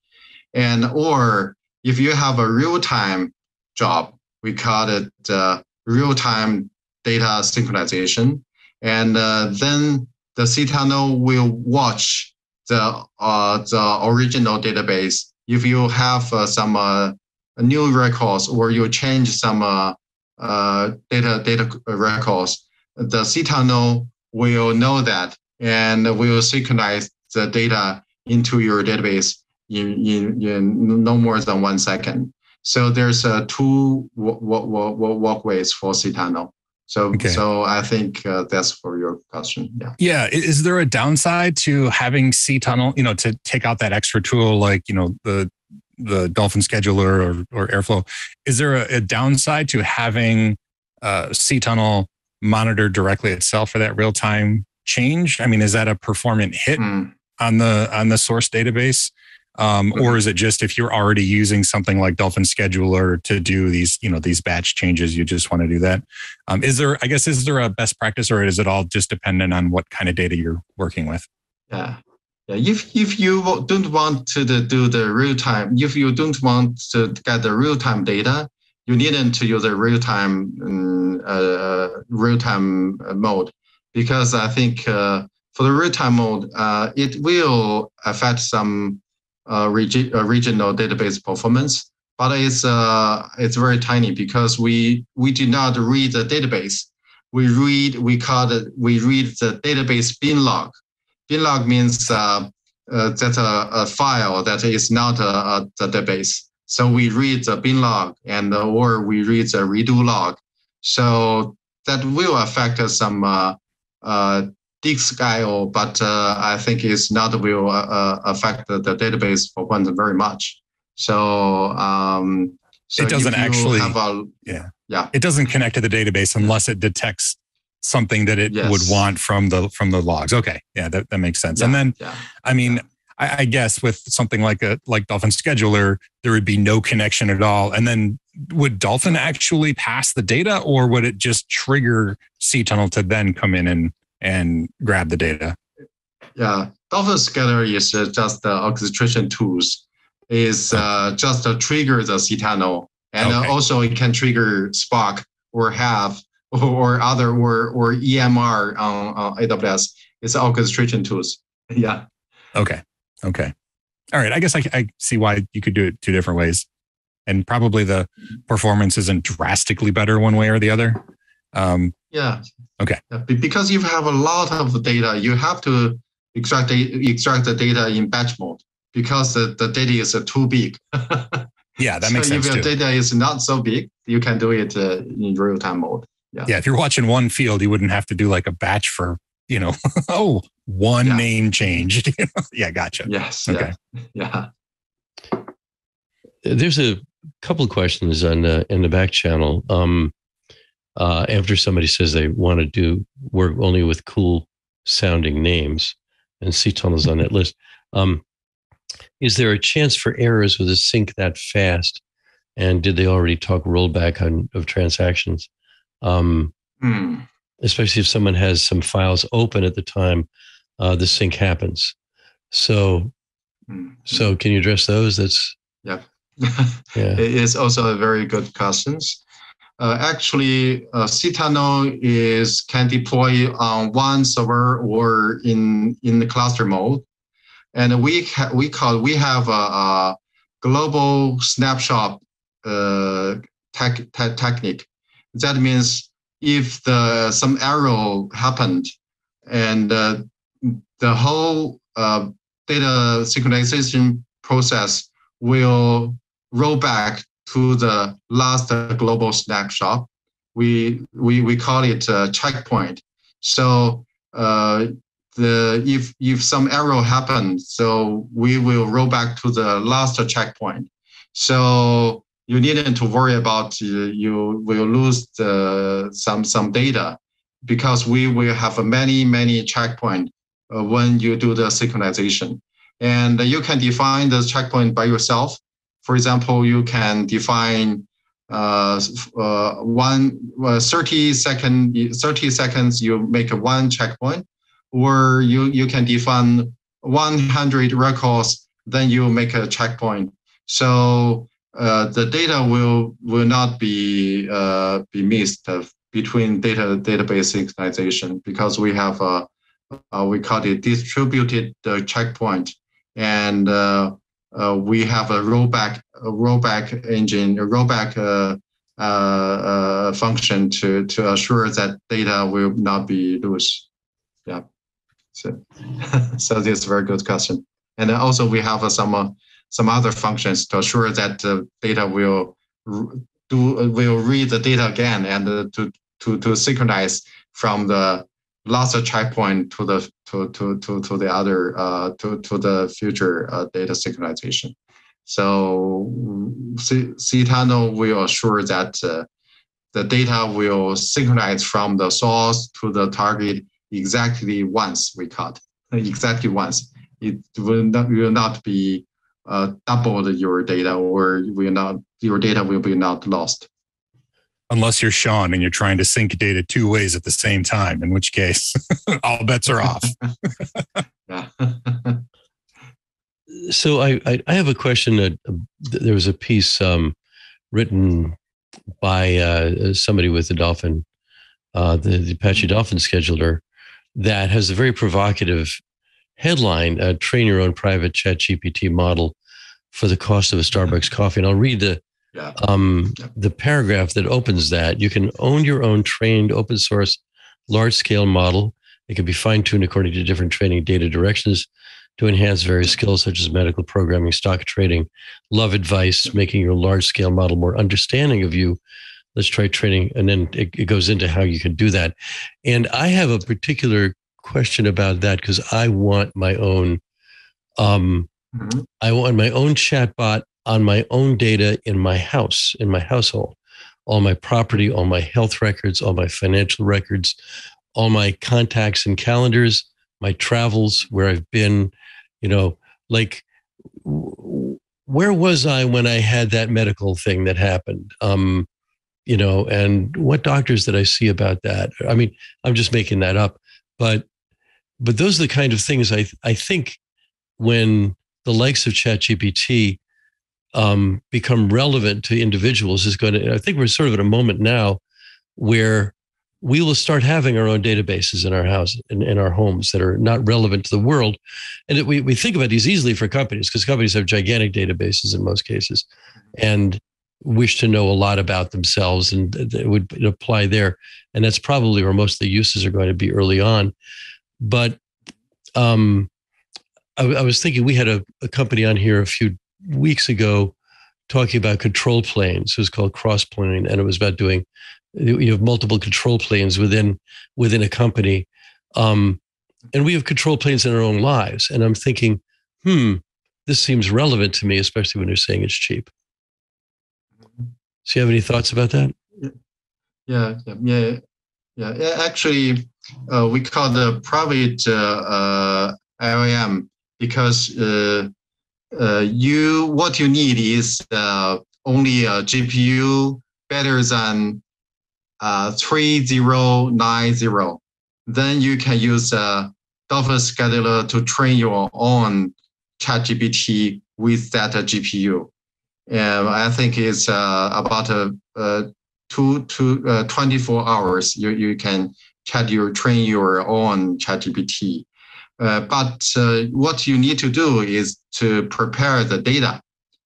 And or if you have a real-time job, we call it uh, real-time data synchronization. And uh, then the SeaTunnel will watch the uh, the original database. If you have uh, some uh, new records or you change some uh, uh, data data records, the SeaTunnel will know that and will synchronize the data into your database in, in, in no more than one second. So there's uh, two walkways for SeaTunnel. So, okay. so I think uh, that's for your question. Yeah. Yeah. Is there a downside to having SeaTunnel? You know, to take out that extra tool, like you know the the Dolphin Scheduler or, or Airflow. Is there a, a downside to having uh, SeaTunnel monitor directly itself for that real time change? I mean, is that a performant hit mm. on the on the source database? Um, or is it just if you're already using something like Dolphin Scheduler to do these, you know, these batch changes, you just want to do that? Um, is there, I guess, is there a best practice, or is it all just dependent on what kind of data you're working with? Yeah, yeah. If if you don't want to do the real time, if you don't want to get the real time data, you needn't to use the real time uh, real time mode, because I think uh, for the real time mode, uh, it will affect some. Uh, regi uh, regional database performance, but it's uh, it's very tiny because we we do not read the database. We read we call it we read the database bin log. Bin log means uh, uh, that's a, a file that is not a, a database. So we read the bin log and or we read the redo log. So that will affect some uh, uh, disk I O, but uh, I think it's not will uh, affect the, the database for one very much. So, um, so it doesn't actually have a, yeah yeah it doesn't connect to the database unless it detects something that it yes. would want from the from the logs. Okay, yeah, that, that makes sense. Yeah, and then, yeah, I mean. Yeah. I guess with something like a like Dolphin Scheduler, there would be no connection at all. And then would Dolphin actually pass the data, or would it just trigger SeaTunnel to then come in and, and grab the data? Yeah, Dolphin Scheduler is just the orchestration tools. It's uh, just to trigger the SeaTunnel. And okay. also it can trigger Spark or Hive or other or, or E M R on, on A W S. It's orchestration tools. Yeah. Okay. Okay. All right. I guess I, I see why you could do it two different ways. And probably the performance isn't drastically better one way or the other. Um, yeah. Okay. Because you have a lot of data, you have to extract, extract the data in batch mode because the, the data is too big. Yeah, that makes so sense. If your too. data is not so big, you can do it uh, in real-time mode. Yeah. Yeah. If you're watching one field, you wouldn't have to do like a batch for, you know, oh, one yeah. name changed. Yeah, gotcha. Yes. Okay. Yeah. yeah. There's a couple of questions on uh, in the back channel. Um, uh, after somebody says they want to do work only with cool sounding names, and SeaTunnel is on that list. Um, is there a chance for errors with a sync that fast? And did they already talk rollback on of transactions? Um, hmm. Especially if someone has some files open at the time uh, the sync happens. So, mm-hmm. so can you address those? That's yeah. yeah. It is also a very good question. Uh, actually, uh, SeaTunnel is can deploy on one server or in in the cluster mode, and we ha we call we have a, a global snapshot uh, tech, te technique. That means, if the some error happened and uh, the whole uh, data synchronization process will roll back to the last global snapshot, we we we call it a checkpoint. So uh, the if if some error happened, so we will roll back to the last checkpoint. So you needn't to worry about uh, you will lose the, some some data, because we will have many many checkpoints uh, when you do the synchronization, and you can define the checkpoint by yourself. For example, you can define uh, uh, one uh, thirty second thirty seconds you make one checkpoint, or you you can define one hundred records, then you make a checkpoint. So Uh, the data will will not be uh, be missed uh, between data database synchronization, because we have a, a we call it distributed uh, checkpoint, and uh, uh, we have a rollback a rollback engine a rollback uh, uh, uh, function to to assure that data will not be loose. Yeah, so so this is a very good question, and also we have uh, some. Uh, some other functions to assure that the uh, data will do uh, will read the data again and uh, to to to synchronize from the last checkpoint to the to to to to the other uh, to to the future uh, data synchronization. So SeaTunnel will assure that uh, the data will synchronize from the source to the target exactly once. We caught exactly once. It will not will not be Uh, double your data, or will not your data will be not lost. Unless you're Shawn and you're trying to sync data two ways at the same time, in which case all bets are off. Yeah. So I, I I have a question. Uh, there was a piece um, written by uh, somebody with the Dolphin, uh, the, the Apache Dolphin Scheduler, that has a very provocative headline, uh, train your own private ChatGPT model for the cost of a Starbucks coffee. And I'll read the yeah. um, yeah. the paragraph that opens that. You can own your own trained open source, large scale model. It can be fine tuned according to different training data directions. to enhance various skills such as medical programming, stock trading, love advice, making your large-scale model more understanding of you. Let's try training. And then it, it goes into how you can do that. And I have a particular question about that because I want my own, um, mm-hmm. I want my own chatbot on my own data in my house, in my household, all my property, all my health records, all my financial records, all my contacts and calendars, my travels, where I've been, you know, like where was I when I had that medical thing that happened? Um, you know, and what doctors did I see about that? I mean, I'm just making that up, but, but those are the kind of things I, I think when the likes of ChatGPT um, become relevant to individuals is going to, I think we're sort of at a moment now where we will start having our own databases in our house and in, in our homes that are not relevant to the world. And it, we, we think about these easily for companies because companies have gigantic databases in most cases and wish to know a lot about themselves, and it would apply there. And that's probably where most of the uses are going to be early on. But um, I, I was thinking we had a, a company on here a few weeks ago talking about control planes. It was called Crossplane, and it was about doing, you have multiple control planes within within a company. Um, and we have control planes in our own lives. And I'm thinking, hmm, this seems relevant to me, especially when you're saying it's cheap. Do you have any thoughts about that? Yeah, yeah, yeah. yeah. yeah. Actually, uh, we call the private uh, uh, L L M because uh, uh, you what you need is uh, only a G P U better than uh, three thousand ninety. Then you can use a Dolphin Scheduler to train your own ChatGPT with that G P U. And I think it's uh, about uh, uh, two to uh, twenty-four hours. You you can chat your train your own ChatGPT, uh, but uh, what you need to do is to prepare the data,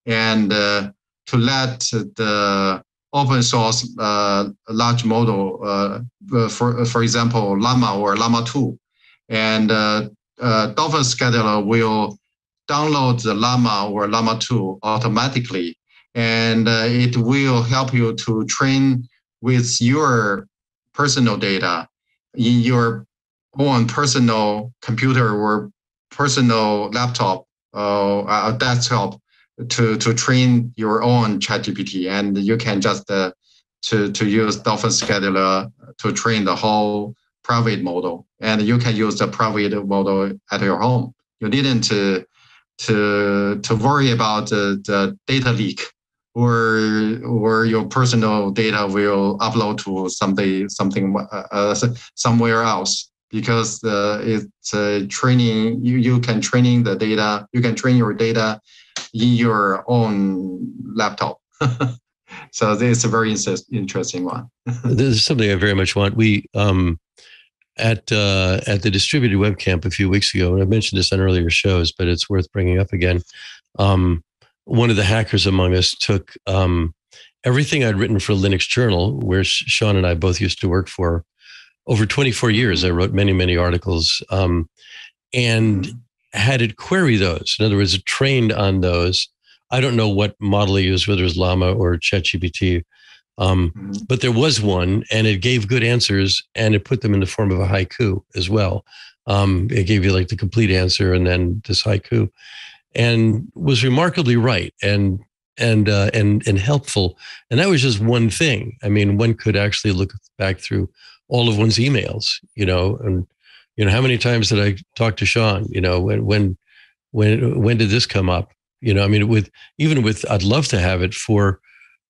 and uh, to let the open source uh, large model, uh, for for example, LLaMA or LLaMA two, and uh, uh, Dolphin Scheduler will download the LLaMA or LLaMA two automatically, and uh, it will help you to train with your personal data in your own personal computer or personal laptop or uh, desktop to, to train your own ChatGPT. And you can just uh, to, to use Dolphin Scheduler to train the whole private model. And you can use the private model at your home. You didn't uh, to to worry about uh, the data leak or or your personal data will upload to somebody, something uh, somewhere else, because uh, it's uh, training you you can training the data you can train your data in your own laptop. So this is a very interesting one. This is something I very much want. We um At uh, at the distributed web camp a few weeks ago, and I mentioned this on earlier shows, but it's worth bringing up again. Um, one of the hackers among us took um, everything I'd written for Linux Journal, where Shawn and I both used to work for over twenty-four years. I wrote many, many articles, um, and had it query those. In other words, it trained on those. I don't know what model he used, whether it was LLaMA or ChatGPT. Um, but there was one, and it gave good answers, and it put them in the form of a haiku as well. Um, it gave you like the complete answer and then this haiku, and was remarkably right and and uh, and and helpful. And that was just one thing. I mean, one could actually look back through all of one's emails, you know, and you know how many times did I talk to Shawn? You know, when when when when did this come up? You know, I mean, with even with I'd love to have it for.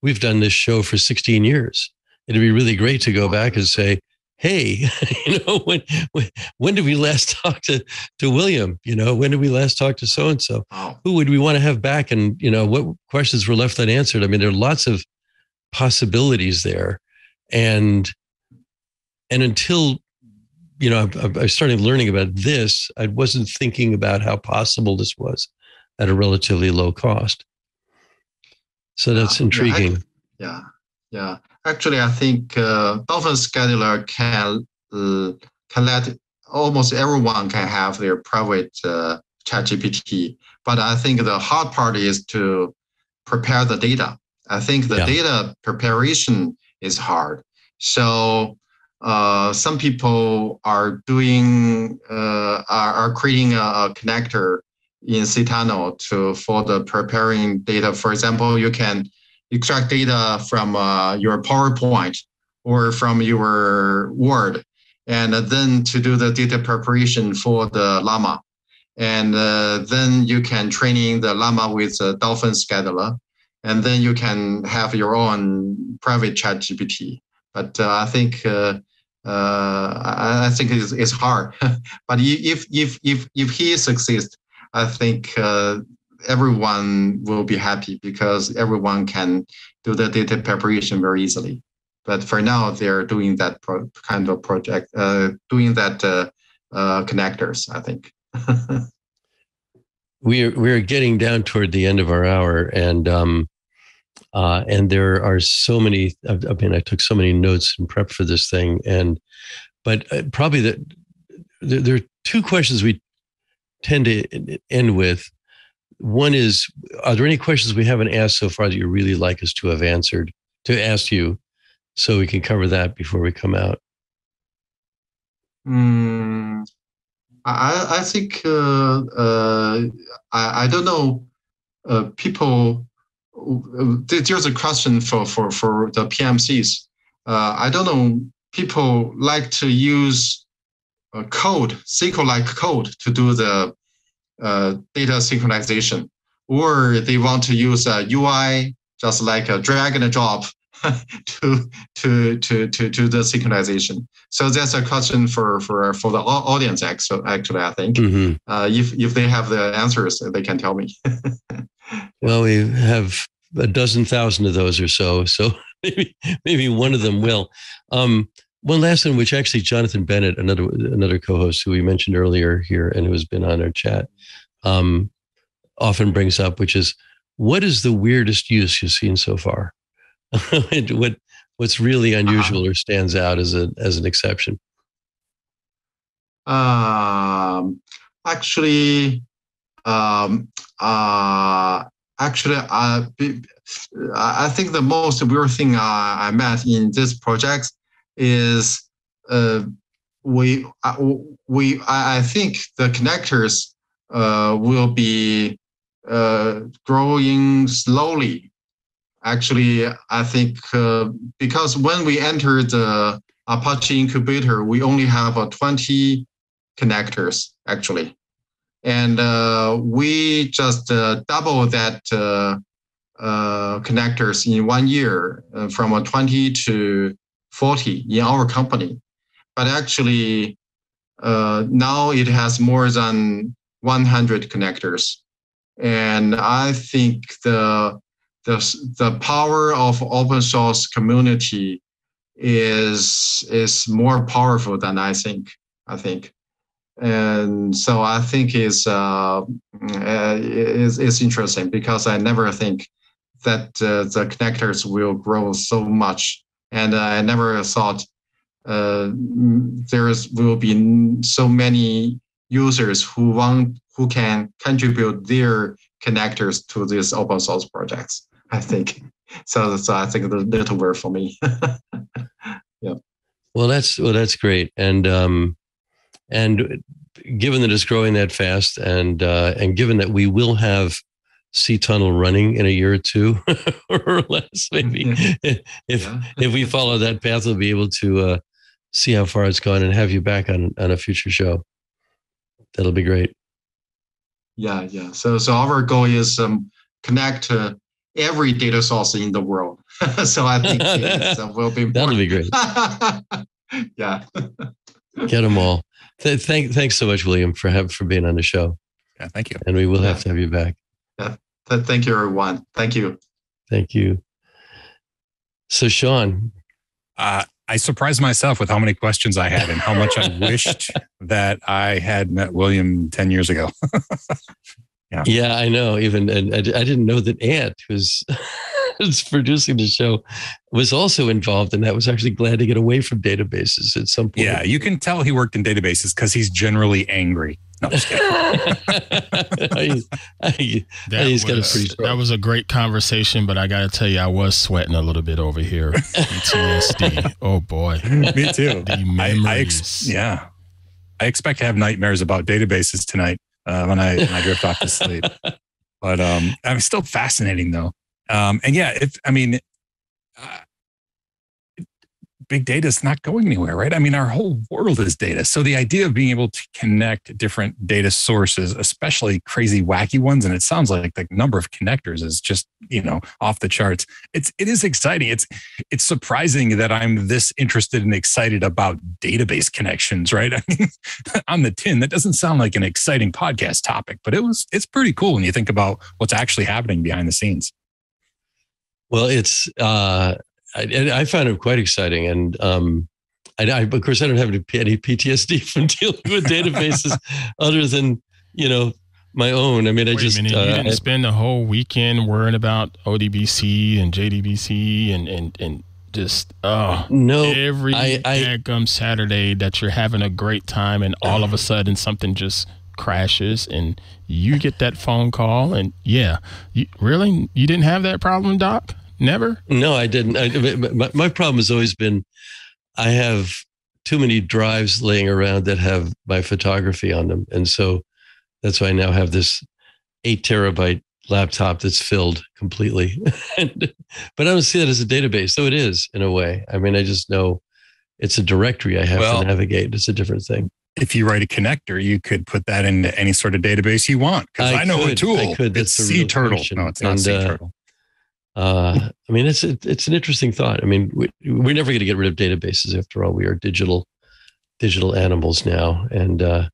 We've done this show for sixteen years. It'd be really great to go back and say, hey, you know, when, when, when did we last talk to, to William? You know, when did we last talk to so-and-so? Who would we want to have back? And, you know, what questions were left unanswered? I mean, there are lots of possibilities there. And, and until, you know, I, I started learning about this, I wasn't thinking about how possible this was at a relatively low cost. So that's intriguing. Yeah, yeah. Actually, I think uh, Dolphin Scheduler can uh, can let almost everyone can have their private uh, ChatGPT. But I think the hard part is to prepare the data. I think the yeah. data preparation is hard. So uh, some people are doing uh, are, are creating a, a connector in SeaTunnel to for the preparing data. For example, you can extract data from uh, your PowerPoint or from your Word, and then to do the data preparation for the LLaMA. And uh, then you can train the LLaMA with a Dolphin Scheduler, and then you can have your own private ChatGPT. But uh, I think uh, uh, I think it's, it's hard. But if if if if he succeeds, I think uh, everyone will be happy because everyone can do the data preparation very easily. But for now, they are doing that pro kind of project, uh, doing that uh, uh, connectors, I think. we're we're getting down toward the end of our hour, and um, uh, and there are so many. I mean, I took so many notes in prep for this thing, and but probably that there, there are two questions we tend to end with. One is: are there any questions we haven't asked so far that you really like us to have answered, to ask you, so we can cover that before we come out? Hmm. I, I think uh, uh, I, I don't know uh, people. There's a question for for for the P M Cs. Uh, I don't know, people like to use uh, code, S Q L-like code, to do the uh, data synchronization, or they want to use a U I, just like a drag and a drop to to to to to the synchronization. So that's a question for for for the audience. Actually, actually, I think mm-hmm. uh, if if they have the answers, they can tell me. Well, we have a dozen thousand of those or so. So maybe maybe one of them will. Um, one last one, which actually Jonathan Bennett, another another co-host who we mentioned earlier here, and who has been on our chat, um, often brings up, which is, what is the weirdest use you've seen so far? what what's really unusual uh, or stands out as a as an exception? Um, actually, um, uh, actually, I I think the most weird thing I, I met in this project is uh, we we I think the connectors uh, will be uh, growing slowly. Actually, I think uh, because when we entered the Apache incubator, we only have uh, twenty connectors actually, and uh, we just uh, double that uh, uh, connectors in one year uh, from uh, twenty to forty in our company. But actually, uh, now it has more than one hundred connectors, and I think the The, the power of open source community is is more powerful than I think. I think, and so I think is uh, is is interesting, because I never think that uh, the connectors will grow so much, and I never thought uh, there is, will be so many users who want who can contribute their connectors to these open source projects. I think so. So I think it's a little weird for me. Yeah. Well, that's well, that's great, and um, and given that it's growing that fast, and uh, and given that we will have SeaTunnel running in a year or two or less, maybe yeah. if yeah. if we follow that path, we'll be able to uh, see how far it's gone and have you back on on a future show. That'll be great. Yeah, yeah. So so our goal is um, connect. Uh, every data source in the world. So I think it uh, will be important. That'll be great. Yeah. Get them all. Th thank, thanks so much, William, for have, for being on the show. Yeah, thank you. And we will yeah. have to have you back. Yeah. Th thank you, everyone. Thank you. Thank you. So, Shawn. Uh, I surprised myself with how many questions I had and how much I wished that I had met William ten years ago. Yeah. Yeah, I know. Even and I, I didn't know that Ant was was producing the show was also involved in that, was actually glad to get away from databases at some point. Yeah, you can tell he worked in databases because he's generally angry. No, I'm just kidding. I, that, was, that was a great conversation, but I got to tell you, I was sweating a little bit over here. P T S D. Oh, boy. Me too. The I, I ex yeah. I expect to have nightmares about databases tonight uh, when, I, when I drift off to sleep. But um, I'm still fascinating, though. Um, and yeah, if, I mean, uh, big data is not going anywhere, right? I mean, our whole world is data. So the idea of being able to connect different data sources, especially crazy, wacky ones, and it sounds like the number of connectors is just, you know, off the charts. It's, it is exciting. It's, it's surprising that I'm this interested and excited about database connections, right? I mean, on the tin, that doesn't sound like an exciting podcast topic, but it was, it's pretty cool when you think about what's actually happening behind the scenes. Well, it's, uh, I, I found it quite exciting. And um, I, I, of course, I don't have any P T S D from dealing with databases other than, you know, my own. I mean, Wait I just. A minute. Uh, you didn't I, spend the whole weekend worrying about O D B C and J D B C and, and, and just, oh, no, every I, I, dadgum Saturday that you're having a great time and all of a sudden something just crashes and you get that phone call and yeah, you, really? You didn't have that problem, Doc? Never? No, I didn't. I, my, my problem has always been I have too many drives laying around that have my photography on them. And so that's why I now have this eight terabyte laptop that's filled completely. and, but I don't see that as a database, though it is in a way. I mean, I just know it's a directory I have well, to navigate. It's a different thing. If you write a connector, you could put that into any sort of database you want. Because I, I know could, a tool. I could. That's it's SeaTunnel. No, it's not SeaTunnel. Uh, Uh, I mean, it's, it, it's an interesting thought. I mean, we, we're never going to get rid of databases. After all, we are digital, digital animals now. And, uh,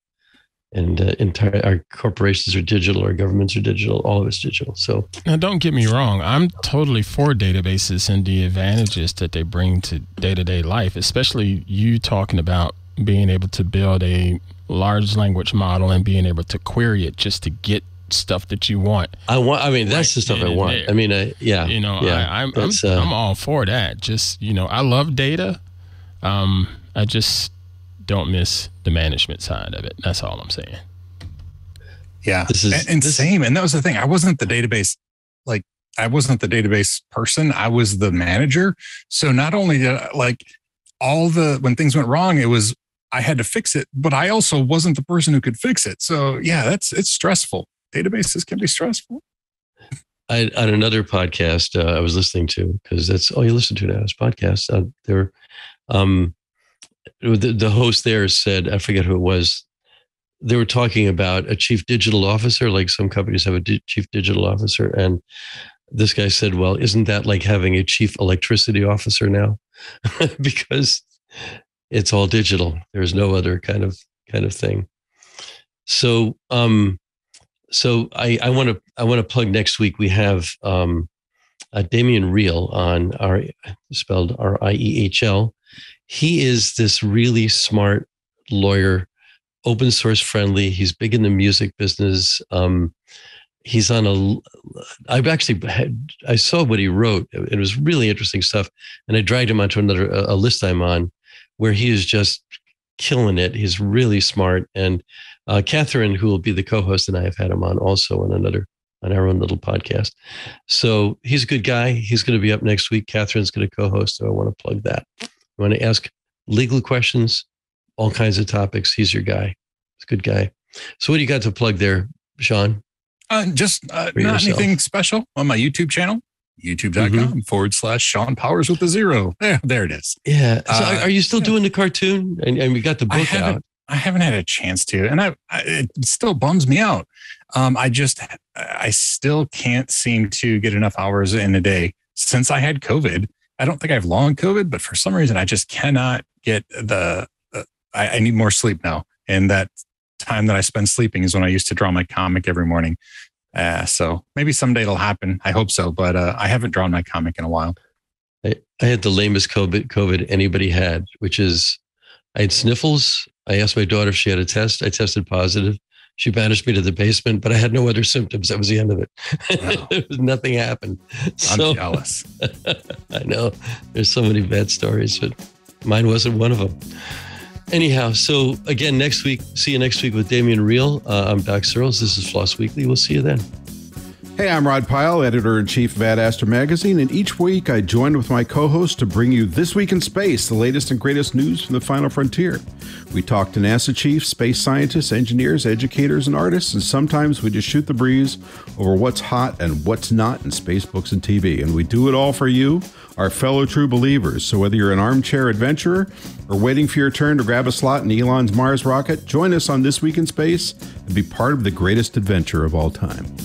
and, uh, entire, our corporations are digital, our governments are digital, all of it's digital. So now don't get me wrong. I'm totally for databases and the advantages that they bring to day-to-day life, especially you talking about being able to build a large language model and being able to query it just to get stuff that you want. I want. I mean, that's right the stuff I want. There. I mean, I, yeah. You know, yeah, I, I'm I'm, uh, I'm all for that. Just you know, I love data. Um, I just don't miss the management side of it. That's all I'm saying. Yeah, this is and, and this, same. And that was the thing. I wasn't the database. Like I wasn't the database person. I was the manager. So not only did I, like all the when things went wrong, it was I had to fix it. But I also wasn't the person who could fix it. So yeah, that's it's stressful. Databases can be stressful. I, on another podcast uh, I was listening to, because that's all you listen to now is podcasts. Uh, there, um, the, the host there said, I forget who it was, they were talking about a chief digital officer, like some companies have a di chief digital officer. And this guy said, well, isn't that like having a chief electricity officer now? Because it's all digital. There's no other kind of, kind of thing. So, um, So I, I want to I want to plug next week. We have um, uh, Damien Riehl on our spelled R I E H L. He is this really smart lawyer, open source friendly. He's big in the music business. Um, he's on a. I've actually had, I saw what he wrote. It was really interesting stuff, and I dragged him onto another a list I'm on, where he is just killing it. He's really smart. And uh, Catherine, who will be the co-host, and I have had him on also on another, on our own little podcast. So he's a good guy. He's going to be up next week. Catherine's going to co-host. So I want to plug that. You want to ask legal questions, all kinds of topics. He's your guy. He's a good guy. So what do you got to plug there, Shawn? Uh, just uh, not yourself. Anything special on my YouTube channel. YouTube.com mm-hmm. forward slash Shawn Powers with a zero. There, there it is. Yeah. So uh, are you still yeah. doing the cartoon? And, and we got the book I out. I haven't had a chance to, and I, I it still bums me out. Um, I just, I still can't seem to get enough hours in a day since I had COVID. I don't think I have long COVID, but for some reason I just cannot get the, uh, I, I need more sleep now. And that time that I spend sleeping is when I used to draw my comic every morning. Uh, so maybe someday it'll happen. I hope so, but uh, I haven't drawn my comic in a while. I, I had the lamest COVID, COVID anybody had, which is I had sniffles. I asked my daughter if she had a test. I tested positive. She banished me to the basement, but I had no other symptoms. That was the end of it. Wow. Nothing happened. I'm so, jealous. I know. There's so many bad stories, but mine wasn't one of them. Anyhow, so again, next week, see you next week with Damien Reel. Uh, I'm Doc Searls. This is Floss Weekly. We'll see you then. Hey, I'm Rod Pyle, editor-in-chief of Ad Astra Magazine, and each week I join with my co-host to bring you This Week in Space, the latest and greatest news from the final frontier. We talk to NASA chiefs, space scientists, engineers, educators, and artists, and sometimes we just shoot the breeze over what's hot and what's not in space books and T V. And we do it all for you, our fellow true believers. So whether you're an armchair adventurer or waiting for your turn to grab a slot in Elon's Mars rocket, join us on This Week in Space and be part of the greatest adventure of all time.